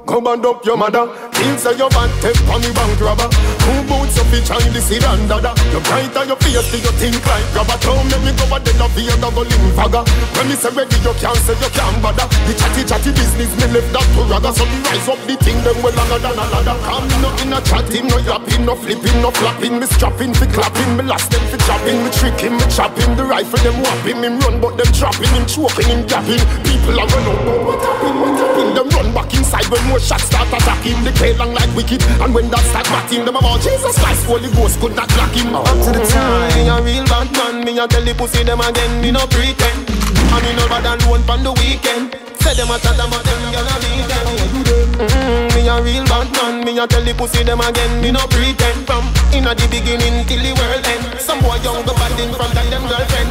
Come and dump your mother. Things are your van, take from me bank robber. Who boots up each and this and dada. Your bright and your fierce, do you think like grabber? Don't make me go and then I'll be a goggling fagger. When me say ready, you can't say you can't bother. The chatty business, me left that to rather. So me rise up the thing, then well longer than a ladder. Come not in a chatting, no yapping, no flipping, no flapping. Me strapping, fi clapping, me last them fi chopping. Me tricking, me chopping, the rifle them whopping. Him run but them trapping, him choking, him gapping. People are run up. What happened? Them run back inside when more shots start attacking. They play long like wicked, and when that start batting them about Jesus Christ, Holy Ghost could not lock him. Up to the time, a real bad man. Me a tell the pussy them again, me no pretend. I mean all bad alone from the weekend. Say them a chat about them, gonna leave them. Me a real bad man. Me a tell the pussy them again, me no pretend. From inna the beginning till the world end. Some boy young go fighting from that them girlfriend.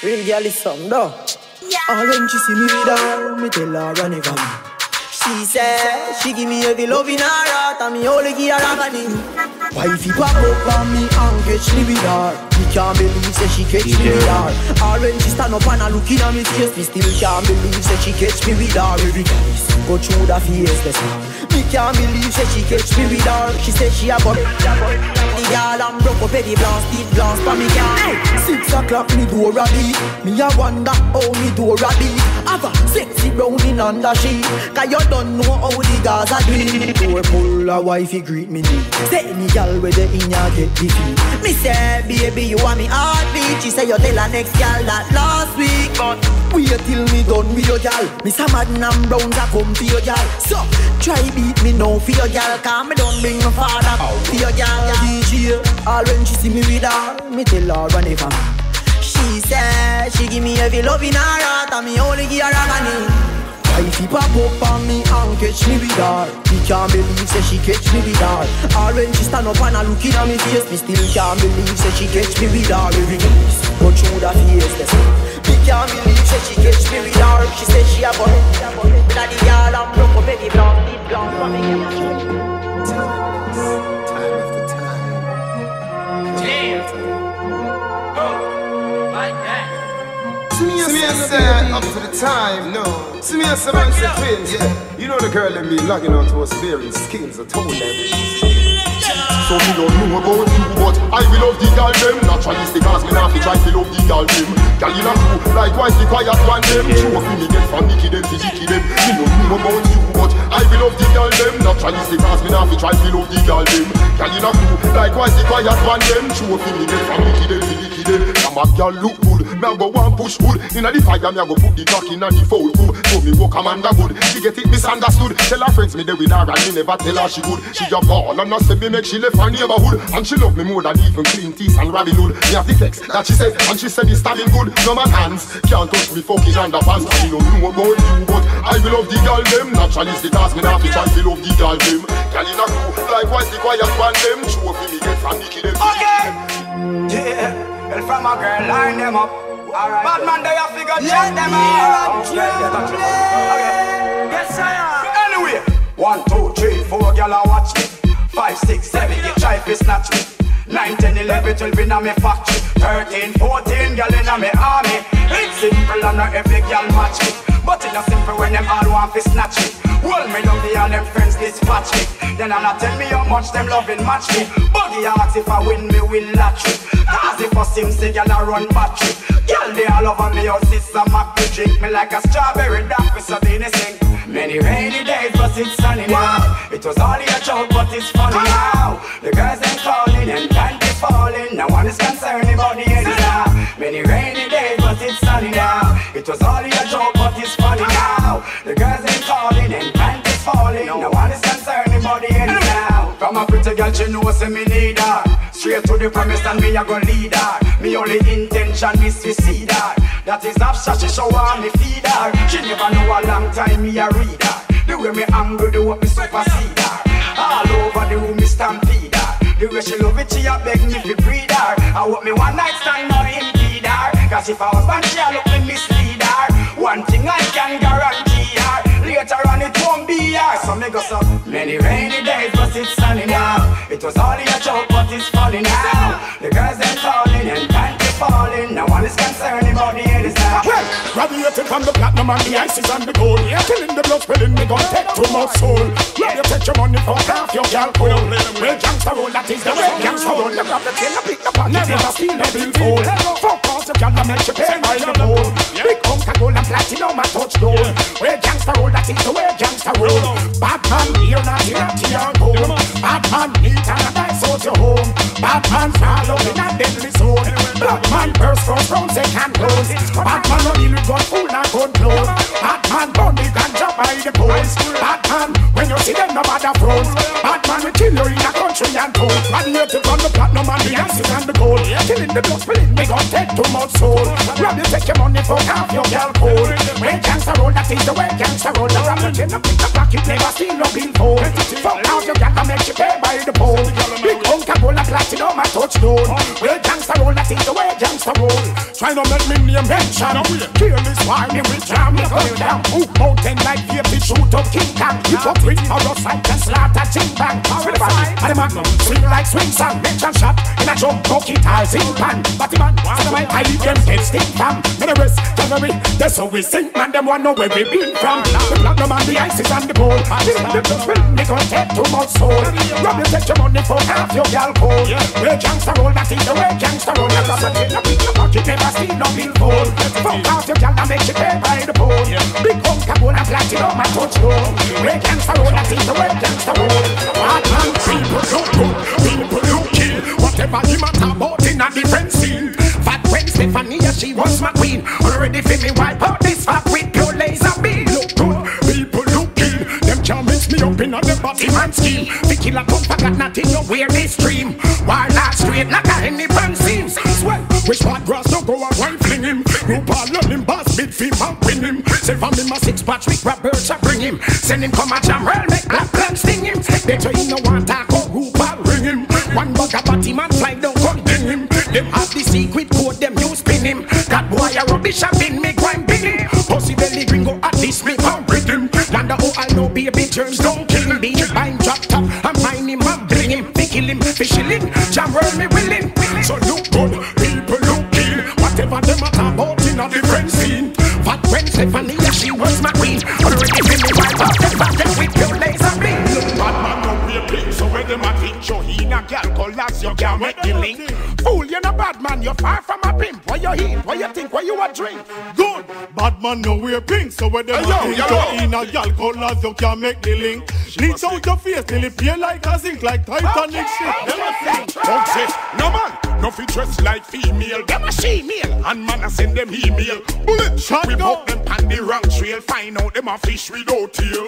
Real girl is some though. And when she see me with her, me tell her I come. She said she give me every love in her heart, and me only give her agony. Wifey pop up on me and catch me with her. Me can't believe that she catch me with her. And when she stand up and I look in her face, me still can't believe that she catch me with her. Every girl is go through the face, that's her. Me can't believe that she catch me with her. She said she a butt. The girl I'm broke up Eddie Blast, deep blast for me car. 6 o'clock me door a beat. Me a wonder how me door a beat. Have a sexy brown in under she. Cause you don't know how the girls a do. Door pull a wifey greet me need. Say any girl where the in ya get the feet. Me say baby you want me heartbeat. She say you tell her next girl that last week. But wait till me done with your girl. Me say Madnam Browns a come to your girl. So try be me no for your girl, cause me don't bring no father for your girl. DJ, all when she see me with her, me tell her I never. She said she give me every love in her heart, and me only give her agony. Wifey pop up on me and catch me with her. Me can't believe say she catch me with her. All when she stand up and I look in her face, me still can't believe say she catch me with her. Every go through the faceless. They can't believe she catch me with her. She said she a bun. But at the yard I'm broke up every block, deep block. Time after time. Damn. Oh, my God. See me up to the time, no. See me as a bunch of twins, yeah. You know the girl and me logging on to us various schemes. I told them. So me don't know about you, but I will love the girl them. Naturally, because me not fi try to love the girl them. Girl in a crew, likewise the quiet one them. Show up me get from Nicky them to Dicky them. Me don't know about you, but I will love the girl them. Naturally, because me not fi try to love the girl them. Girl in a crew, likewise the quiet one them. Show up me get from Nicky them to Dicky them. I'm a girl look good, me a go one push wood. Inna the fire, me a go put the cock inna the foul food. So me walk amanda good, she get it misunderstood. Tell her friends me they with her and me never tell her she good. She a ball and not say me make she left her neighborhood, and she loved me more than even clean teeth and rabbit hood. Me have the text that she said, and she said it's standing good. No man hands can't touch me fucking underpants. She don't know about you, but I will love the girl them. Naturally, she task me not to try to love the girl them. Girl in a crew, likewise the quiet one them. She will feel me get from Nicky them. Okay, yeah, well from a girl line them up. Alright, bad man they have figured check them out. Yes I am. Anyway, 1, 2, 3, 4, girl I watch me. 5, 6, 7, you try to snatch me. 9, 10, 11, 12 in a me factory. 13, 14, girl in a me army. It's simple and not every girl match me. But it's not simple when them all want to snatch me. Well, me love the all them friends dispatch me. Then I'm not tell me how much them loving match me. Buggy ask if I win me win lottery. Cause if I seem say girl I run battery. Girl they all over me house it's a mac to drink. Me like a strawberry dark with something to sing. Many rainy days, but it's sunny now. It was all your joke, but it's funny now. The girls them calling and can't be falling. No one is concerned about the end now. Many rainy days, but it's sunny now. It was all your joke, but it's funny now. The girls them calling and can't be falling. No one is concerned about the end now. From a pretty girl, she knows me need her. Straight to the premise and me a go lead her. Me only intention is to see her. That is after she show her me feed her. She never know a long time me a read her. The way me angry, the way me supersede her. All over the room me stampede her. The way she love it, she a beg me to breed her. I want me one night stand not impede her. Cause if I was man, she a look me mislead her. One thing I can guarantee her, later on it won't be her. So me go so many rainy days, but it's sunny now. It was all your joke, but it's falling now. The girls them calling and can't be falling. No one is concerned about the end. Graduated from the platinum and the ices and the gold. Killing the blood, spilling the gun, take too much soul. Now you take your money for half your alcohol. Real gangster roll, that is the real gangster roll. You grab the tin, you pick the pocket, never steal a billfold. Fuck off, you gotta make you pay by the bowl. Big hunk of gold and platinum and touch gold. Real gangster roll, that is the real gangster roll. Bad man here, not here, till you're gold. Bad man eat and a nice out your home. Bad man follow in a deadly zone. Black man burst from frowns, they can't close. Bad man no deal with gun fool and gun close. Bad man burn the ganja by the bones. Bad man, when you see them no bother froze. Bad man will kill you in a country and toes. Graduated from the platinum and the ices and the gold. Killing the blood, spilling me gun, take too much soul. Grab you, take your money, fuck half your girl cold. When gangsta roll, that is the way gangsta roll. The rap, you chin up in the black, you never steal no billfold. Fuck out your girl, I make you pay by the bone. Big hunk of gold, a platinum, a touchdown. Well, gangsta roll, that is the way gangsta roll. Try to make me name mention. Kill this wine, it will jam me down. Move mountain like here, we shoot up King Kong. You put ring for us like a slaughter, ching bang. And the man, swing like swing song. Mention shot, in a jump, bucket, all zing pan. But the man, I leave them dead, stick fam. And the rest, cavalry, that's how we sing. Man, them one know where we been from. The platinum and the ices and the gold. The blood will make us take too much soul. Rob you, take your money for half your alcohol. Real gangster roll, that is the way gangster roll. Never forget, no pick, no pocket, never steal, no billfold. Fuck out your gal and make you pay by the pole. Big hunk of gold and platinum and touch gold. Real gangster roll, that is the way gangster roll. Bad man, people don't do, people don't kill. Whatever you matter about in a different scene. Fat when Stephanie, she was my queen. Already feel me wipe out this fat with pure laser beam. Look good, people look kill. Them can't mix me up in a them body man scheme. The killer come for got nothing, no where they stream. While not straight like a any band seems. Swell, wish bad grass don't go and rifling him. Group all on him, boss, midfield and win him. Save him in my six patch with rubber, shall bring him. Send him come a jam, well, make black plan sting him. They tell him no one talk or group all ring him. One bugger body man fly down, come ding him. Them have the secret code, them you spin him. That boy a rubbish a bin, me grind bin him. Pussy belly gringo at this me can't break him. Wonder oh I know baby germs don't kill him. Be him bind drop top and mine him and bring him. Be kill him, be shilling, jam roll me willing. So look good, people look kill. Whatever them a talk about in a different scene. But when Stephanie, she was my queen. Already been me wife up, then with your laser beam. Bad man don't be a pig, so when them a think show he na girl collapse, you can't make the link. Fool, you're not bad man, you're far from a pimp. What you eat, what you think, what you a drink? Good, bad man no wear pink, so when them a think show he na girl collapse, you can't make the link. Leech out your face till it feel like a zinc, like Titanic shit. Them a think, don't say, no man, no fit dress like female. Them a she-male, and man a send them email. Bullet shot. We put them on the wrong trail, find out them a fish without tail.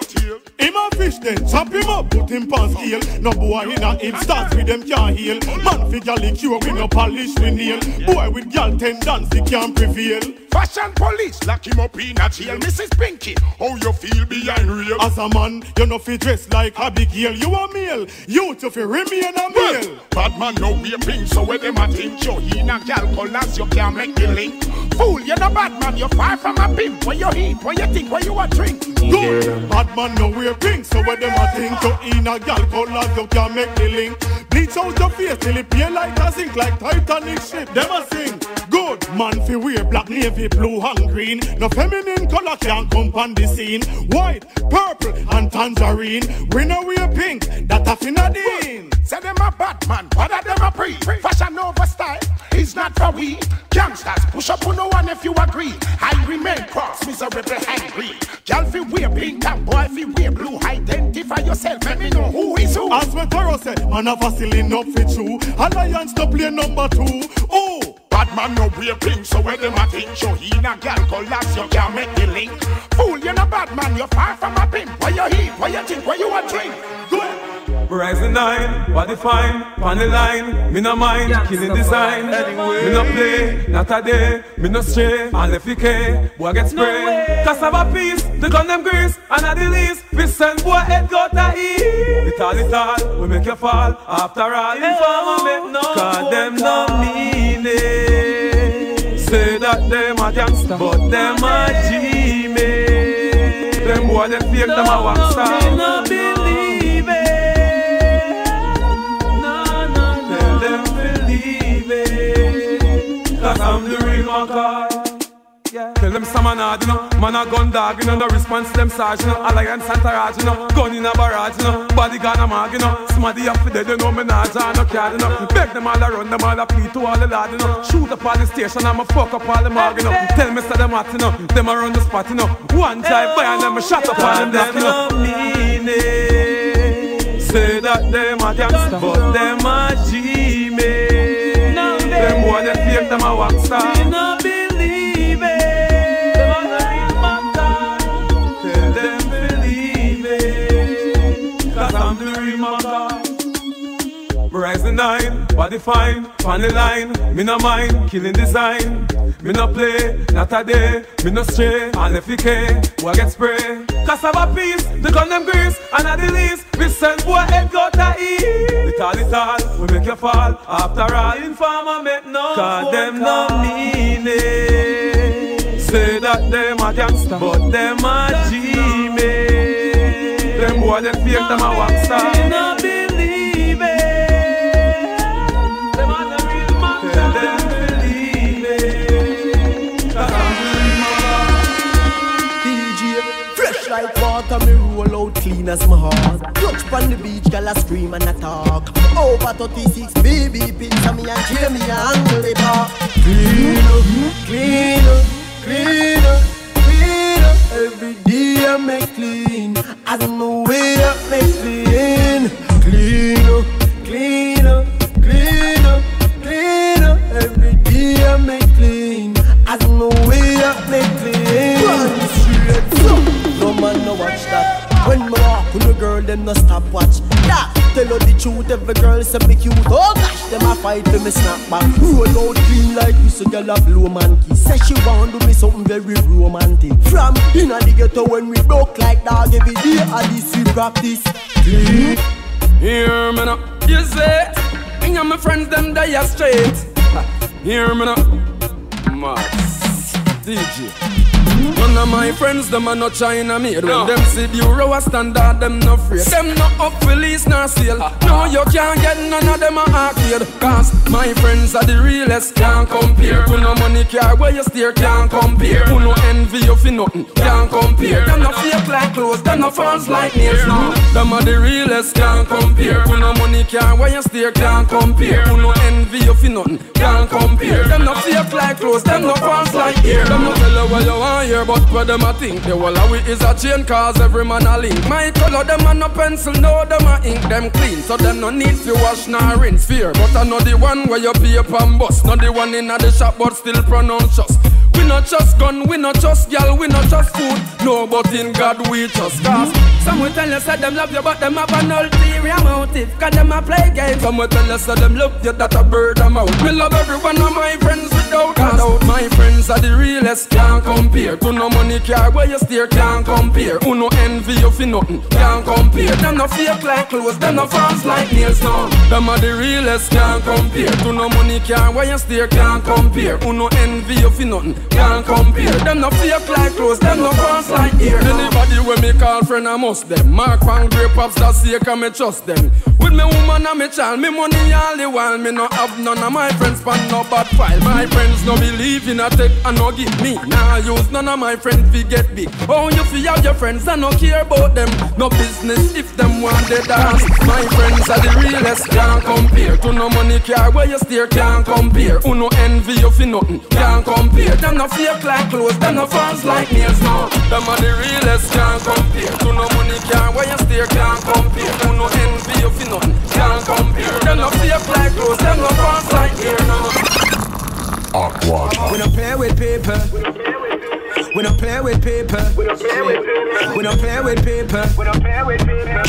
Him a fish then, chop him up, put him on scale. No boy in a hip starts with them can't heal. Man figure like you, we no polish, we nail. Boy with y'all tendance, he can't prevail. Fashion police, lock him up in a jail. Mrs. Pinky, how you feel behind real? As a man, you no fit dress like Abigail. You a male, you to fi remain a male. Bad man no be a pink, so when them a think you, he na gal colors, you can't make the link. Fool, you no bad man, you far from a pimp. What you eat, what you think, what you a drink. Good, yeah. Bad man no wear pink, so when them a think to in a gal colors, you can't make the link. Bleach out your face till it peel like a zinc, like Titanic ship. Them a sing. Good man fi wear black, navy, blue and green. No feminine color can come on the scene. White, purple and tangerine. We no wear pink, that a finna dean. Say them a bad man, what a them a pre. Fashion over style, it's not for we. Gangsters push up on no one if you agree. I remain cross, miserable, angry. Girl fi wear pink and boy fi wear blue. Identify yourself, let me know who is who. As we Toro said, man a vaseline up for true. Alliance to play number 2. Oh, bad man no wear pink, so when them a think you, he na girl collapse, you can't make the link. Fool, you no bad man, you far from a pimp. What you eat, what you think, what you a drink. Verizon 9, body fine, pan the line, me no mind, killing design. Anyway, me no play, not a day, me no stray, and if you care, boy get spray. Cassava piece, the gun them grease, and a release, we send boy head go to eat. Little, we make you fall, after all, inform me, no, cause them no mean it. Say that them a gangster, but them a G-man. Them boy they fake, them a wangster. Cause I'm the real man, God. Yeah. Tell them some man hard, you know. Man a gun dog, you know. The response to them sergeant, you know. Alliance and Taraj, you know. Gun in a barrage, you know. Bodyguard a mag, you know. Smaddy up for dead, you know. Me not jaw, no card, you know. Beg them all a run, them all a plea to all the lad, you know. Shoot up all the station, I'ma fuck up all the mag, you know. Tell me so them hot, you know. Them a run the spot, you know. One drive by and them a shot up all them dead, you know. Mean it. Say that them a gangster, but them a G-man. Them boy they fake, them a wax star. You no believe it. Them a real man God. Tell them believe it. Cause I'm the real man God. Verizon 9, body fine, pan the line. Me no mind, killing design. Me no play, not a day. Me no stray, and if you care, boy get spray. Cassava piece, the gun them grease, and a release. We send boy head go to eat. Little, we make you fall. After all, informer make no. Cause them no mean it. Say that them a gangster, but them a G-man. Them boy they fake, them a wangster. Me roll out clean as my heart. Clutch pon the beach, girl a scream and a talk. Over 36 baby picture me and Jamie angle the park. Clean up, clean up, clean up, clean up. Every day I make clean, as my way up make clean. Clean up, clean up, clean up, clean up. Every day I make clean, as my way up make clean. No man no watch that. When me walk with the girl, them no stop watch. Yeah, tell her the truth, every girl say me cute. Oh gosh, them a fight for me snap back. Roll out clean like this, a girl a blow man kiss. Say she want to me something very romantic. From inna the ghetto when we broke like dog, every day at this we practice. Clean. Hear me now, you say, me and my friends them die straight. Hear me now, Max DJ. None of my friends, them are not China made. When them see the euro standard, them no free. Them not up release nor sale. No, you can't get none of them a arcade. Cause my friends are the realest, can't compare. Who no money care where you steer, can't compare. Who no envy you for nothing, can't compare. Them no fake like clothes, them no fans like nails. No, them are the realest, can't compare. Who no money care where you steer, can't compare. Who no envy you for nothing, can't compare. Them no fake like clothes, them no fans like here. Them no tell you what you want here, but what them a think. The wall of it is a chain, cause every man a link. My color, them a no pencil, no, them a ink, them clean. So them no need to wash nor rinse fear. But I know the one where you pay up and bust. Not the one in the shop, but still pronounce us. We not just gun, we not just girl, we not just food. No, but in God we just cause. Some will tell you say them love you, but them have an ulterior motive. Cause them a play games. Some will tell you say them love you, that a bird a mouth. We love every one of my friends without cause. My friends are the realest, can't compare. To no money care where you steer, can't compare. Who no envy you for nothing, can't compare. Them no fake like clothes, them no fans like nails, no. Them are the realest, can't compare. To no money care where you steer, can't compare. Who no envy you for nothing, can't compare. Them no fake like clothes, them no fans like here. Anybody when me call friend I must them. Mark and Grey Pops that sake I me trust them. With me woman and me child, me money all the while. Me no have none of my friends pan no bad file. My friends no believe in a take and no give me. Nah use none of my friends fi get big. Oh you fi have your friends and no care about them. No business if them want they dance. My friends are the realest, can't compare. To no money care where you steer, can't compare. Who no envy you fi nothing, can't compare. Them no fake like clothes, them no fans like nails, no. Them are the realest, can't compare. To no money care where you steer, can't compare. Who no envy you fi nothing, can't compare. Them no fake like clothes, them no fans like here, no. We don't play with paper. We don't play with paper. We don't play with paper. We don't play with paper. We don't play with paper.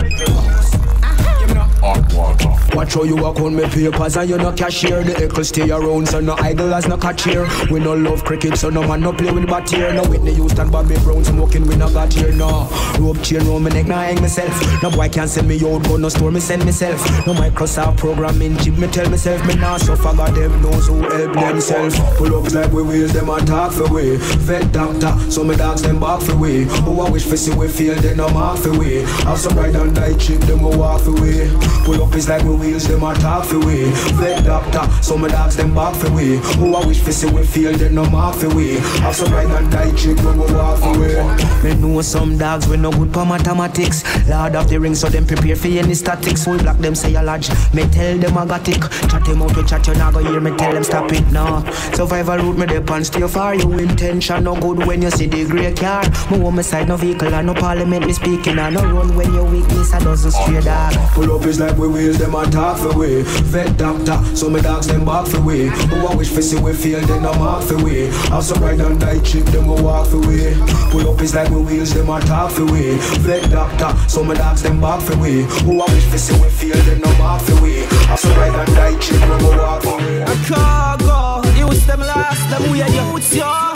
Watch how you walk on me papers and you no cashier. The echo stay around so no idle as no catch here. We no love cricket so no man no play with bat here. No Whitney Houston, Bobby Brown smoking we no got here. No rope chain round my neck no hang myself. No boy can send me out but no store me send myself. No Microsoft programming chip me tell myself. Me nah suffer God them knows who help themselves. Pull up like we wheels them and talk for way. Vet doctor so me dogs them back for way. Who I wish for see we feel they no mark for way. Have some ride and night chip them go walk for way. Pull up is like we wheels them and talk for way. Vet doctor so me dogs them back for way. Who I wish for see we feel they no mark for way. Have some ride and night chip them go walk for way. Me know some dogs we no good for mathematics. Lord of the Rings so them prepare for any statics. Whole black them say a lodge. Me tell them I got it. Chat them out to chat you not go hear me tell them stop it now. Survival route me dip and stay far. Your intention no good when you see the grey car. Me want me side no vehicle and no parliament me speaking. And no run when your weakness I doesn't stray dog. Pull up is like we wheels them and talk for way. Vet doctor so me dogs them back for way. Who I wish for see we feel they no mark for way. Have some ride and die trip them go walk for way. Pull up is like we wheels them and talk for way. Vet doctor so me dogs them back for way. Who I wish for see we feel they no mark for way. Have some ride and die trip them go walk for way. A cargo use them last them we are youths yo.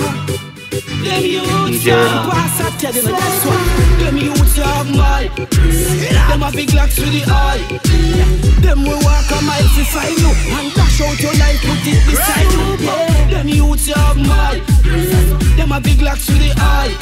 Them youths yo. Pass a teddy me that's why. Them youths yo have mile. Them a big locks with the eye. Them we walk a mile to find you and dash out your life put it beside you. Them youths yo have mile. Them a big locks with the eye.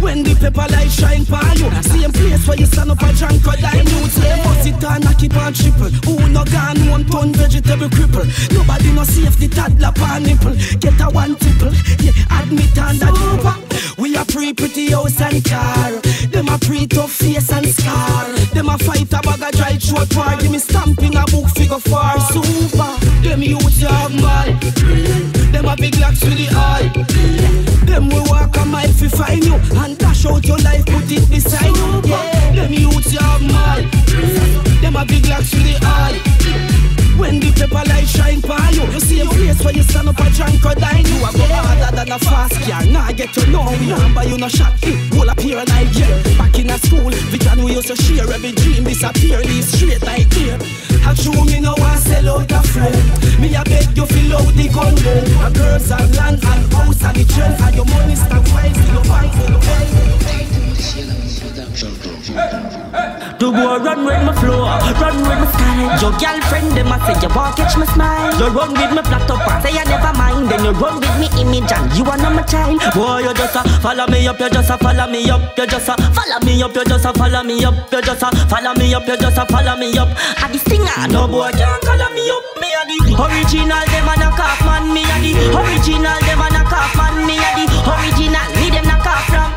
When the pepper light shine for you, same place where you stand up and drink or dine. You say bust it and I keep on triple. Who no gone 1 ton vegetable cripple. Nobody no safe the toddler pan nipple. Get a one tipple, yeah, admit and that over. We a pretty house and car. Them a pretty tough face and scar. Them a fight a bag of dry throat war. Give me stamping a book figure for super. Them youths you have mile. Them a big locks with the eye. Them we walk a mile fi find you and dash out your life, put it beside you. Them youths you have mad. Them a big locks with the eye. When the pepper light shine for you, you see a place where you stand up and drink or dine. You a go harder than a fast car. Now I get to know we don't buy you no shot. Whole appear and I get back in a school. We can we used to share every dream disappear. Leave straight like here. I true me no one sell out a friend. Me a beg you fill out the condo. A girls and land and house and the church and your money stand wise. You no fight for the pay. The boy run with my flow, run with my style. Your girlfriend, them I say you won't catch my smile. You run with my black top, say I never mind. Then you run with me image and you are not my child. Boy, you just follow me up, you just follow me up, you just follow me up, you just follow me up, you just follow me up, you just follow me up. I the singer, no boy can't call me up. Me a the original, them a knock off man. Me a the original, them a knock off man. Me a the original, me them knock off from.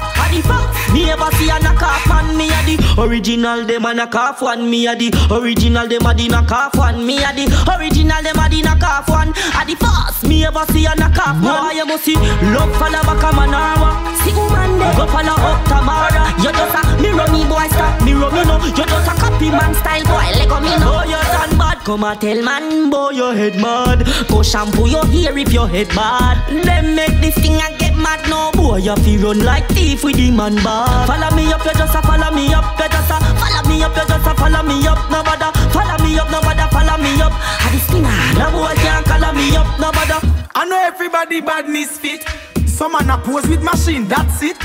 Me ever see a knock off man, me a the original, them a knock off one. Me a the original, them a the knock off one. Me a the original, them a the knock off one. A the first, me ever see a knock off one. You go see, love follow back a manawa. See woman there, go follow up Tamara. You just a mirror me boy, stop mirror me no. You just a copy man style boy, lego me no. Oh, you done bad, come a tell man, boy your head mad. Go shampoo your hair if your head bad. Them make this thing a get mad no. Boy you feel run like thief with the man bad. Follow me up, you just a follow me up, you just a follow me up, you just a follow me up, no bother. Follow me up, no bother, follow me up. I this thing, no boy can't call me up, no bother. I know everybody bad misfit. Some man a pose with machine, that's it.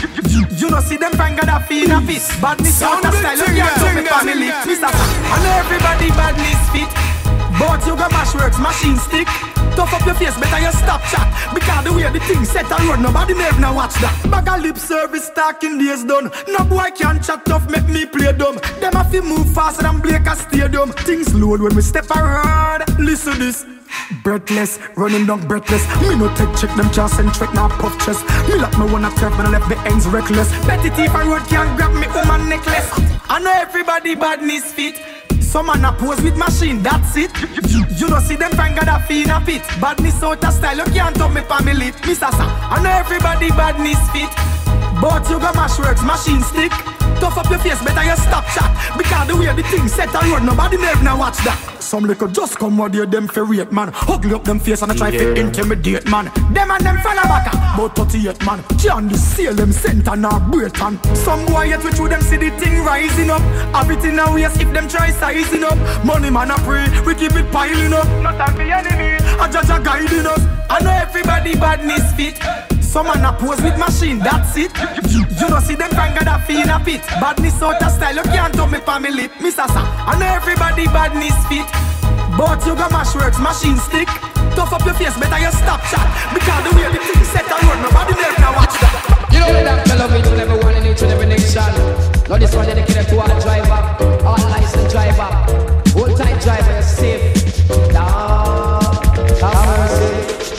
You know see them finger that feed a fit. Badness sound a style, you can't jump it for me lip. I know everybody bad misfit. But you got mash works, machine stick. Tough up your face, better you stop chat. Because the way the thing set a road, nobody never now watch that. Bag a lip service talking days done. No boy can chat tough, make me play dumb. Them a fi move faster than Blake a stadium. Things load when we step around. Listen this. Breathless, running down breathless. Me no take check, them chance and trick, now puff chest. Me lock me one a turf, and I left the ends reckless. Betty teeth a road can't grab me woman necklace. I know everybody badness fit. Some man a pose with machine, that's it. You know see them finger that feed a pit. Badness out of style, you can't top me for me lip. Me sasa, I know everybody badness fit. But you got mash works, machine stick. Tough up your face, better you stop chat. Because the way the thing set a road, nobody never now watch that. Some little just come out here, them ferret man. Hugly up them face and I try to intimidate man. Them and them fella back about 38 man. John the seal them center now Britain. Some boy yet with you them see the thing rising up. Have it in a waist if them try sizing up. Money man a pray, we keep it piling up. Not time for enemy, a judge a guiding us. I know everybody bad misfit. Some man a pose with machine, that's it. You know see them finger that feed a pit. Badness out of style, you can't tell me for me lip. Me sasa, I know everybody badness fit. But you got mash works, machine stick. Tough up your face, better you stop chat. Because the way the thing set a road, nobody never now watch that. You know that I love each and every one in each and every nation. Now this one dedicated to all driver, all licensed driver, all type driver, safe. Nah,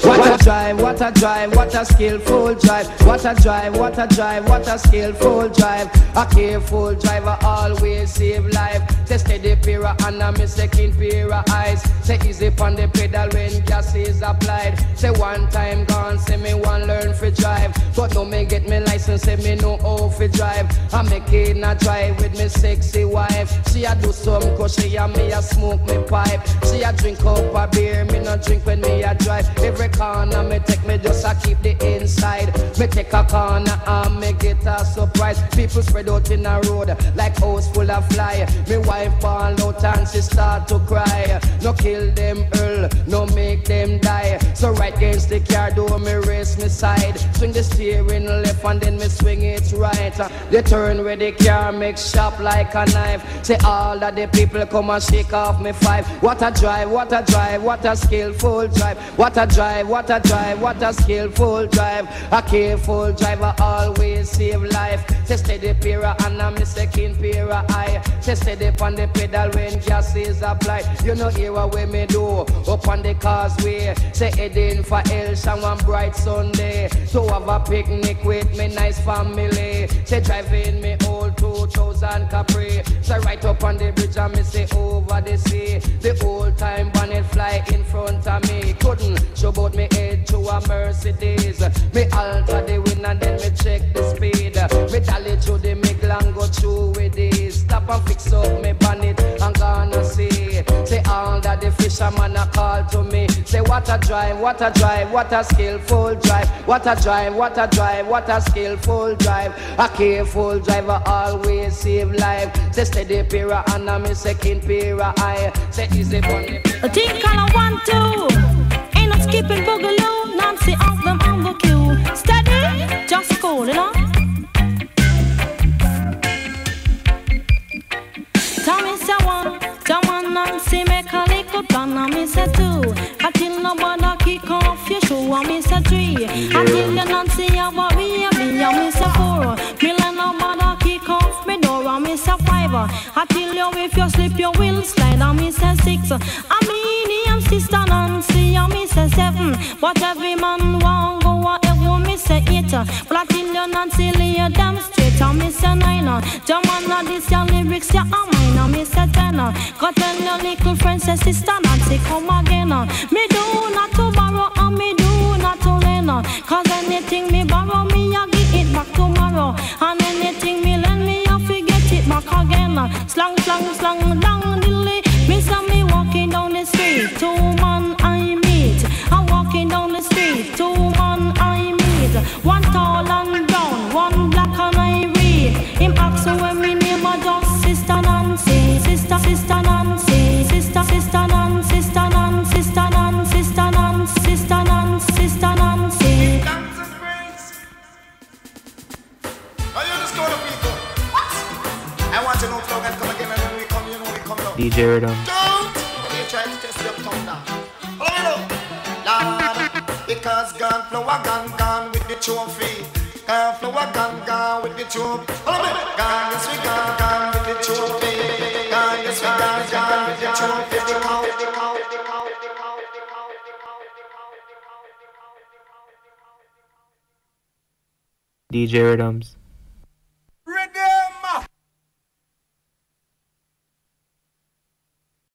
what a drive, what a drive, what a skillful drive. What a drive, what a drive, what a skillful drive. A careful driver always save life. Tested the pira and a me second pira eyes. Say easy on the pedal when gas is applied. Say one time gone, say me one learn for drive. But no me get me license, say me no how for drive. I make it not drive with me sexy wife. She a do some cause she a me a smoke me pipe. She a drink up a beer, me no drink when me a drive. Every corner me take me just a keep the inside. Me take a corner and me get a surprise. People spread out in a road like house full of fly. Me wife fall out and she start to cry. No kill them earl, no make them die. So right against the car door me race me side. Swing the steering left and then me swing it right. They turn where the car make sharp like a knife. Say all of the people come and shake off me five. What a drive, what a drive, what a skillful drive. What a drive, what a drive, what a skillful drive. A careful driver always save life. She steady pira and a mistaken pira eye. She steady on the pedal when gas is applied. You know hear what me do up on the causeway. Say heading for Elshan one bright Sunday. So have a picnic with me nice family. She driving me old 2000 Capri. She right up on the bridge and me say over the sea. The old time bonnet fly in front of me. Couldn't show both me head to a Mercedes. Me alter the wind and then me check the speed. Me tally through the Miglan, go through with this. Stop and fix up me bonnet, I'm gonna see. Say all that the fisherman a call to me. Say what a drive, what a drive, what a skillful drive. What a drive, what a drive, what a skillful drive. A careful driver always save life. Say steady pira and a me second pira eye. Say easy bonnet. I think I want to. Ain't no skipping boogaloo, Nancy off them on the queue. Steady, just calling on. cover. I tell you if you slip you will slide. I me say 6, I mean I'm Sister Nancy. I me say 7, but every man won't go a woman me say 8. But I tell you Nancy lay you damn straight. I me say 9, Jamana this your lyrics you are mine. I me say 10, go tell your little friend say Sister Nancy come again. Me do not to borrow and me do not to lend, cause anything me borrow me I give it back tomorrow. And anything me lend me I forget it back again. Slang, slang, slang, down dilly. Me saw me walking down the street, two man I meet. I'm walking down the street, two man I meet. One tall and brown, one black and irate. Him ask me when me name I just Sister Nancy, Sister, Sister Nancy, Sister, Sister Nancy, Sister Nancy, Sister Nancy, Sister Nancy, Sister Nancy, Sister Nancy. DJ Rhythm. Don't! They try to test your tongue now. Hold up! Lord, because gone flow a gun, gone with the trophy. Gone flow a gun, gone with the trophy. Gone, yes we gone, gone with the trophy. Gone, yes we gone, gone with the trophy. DJ Rhythms.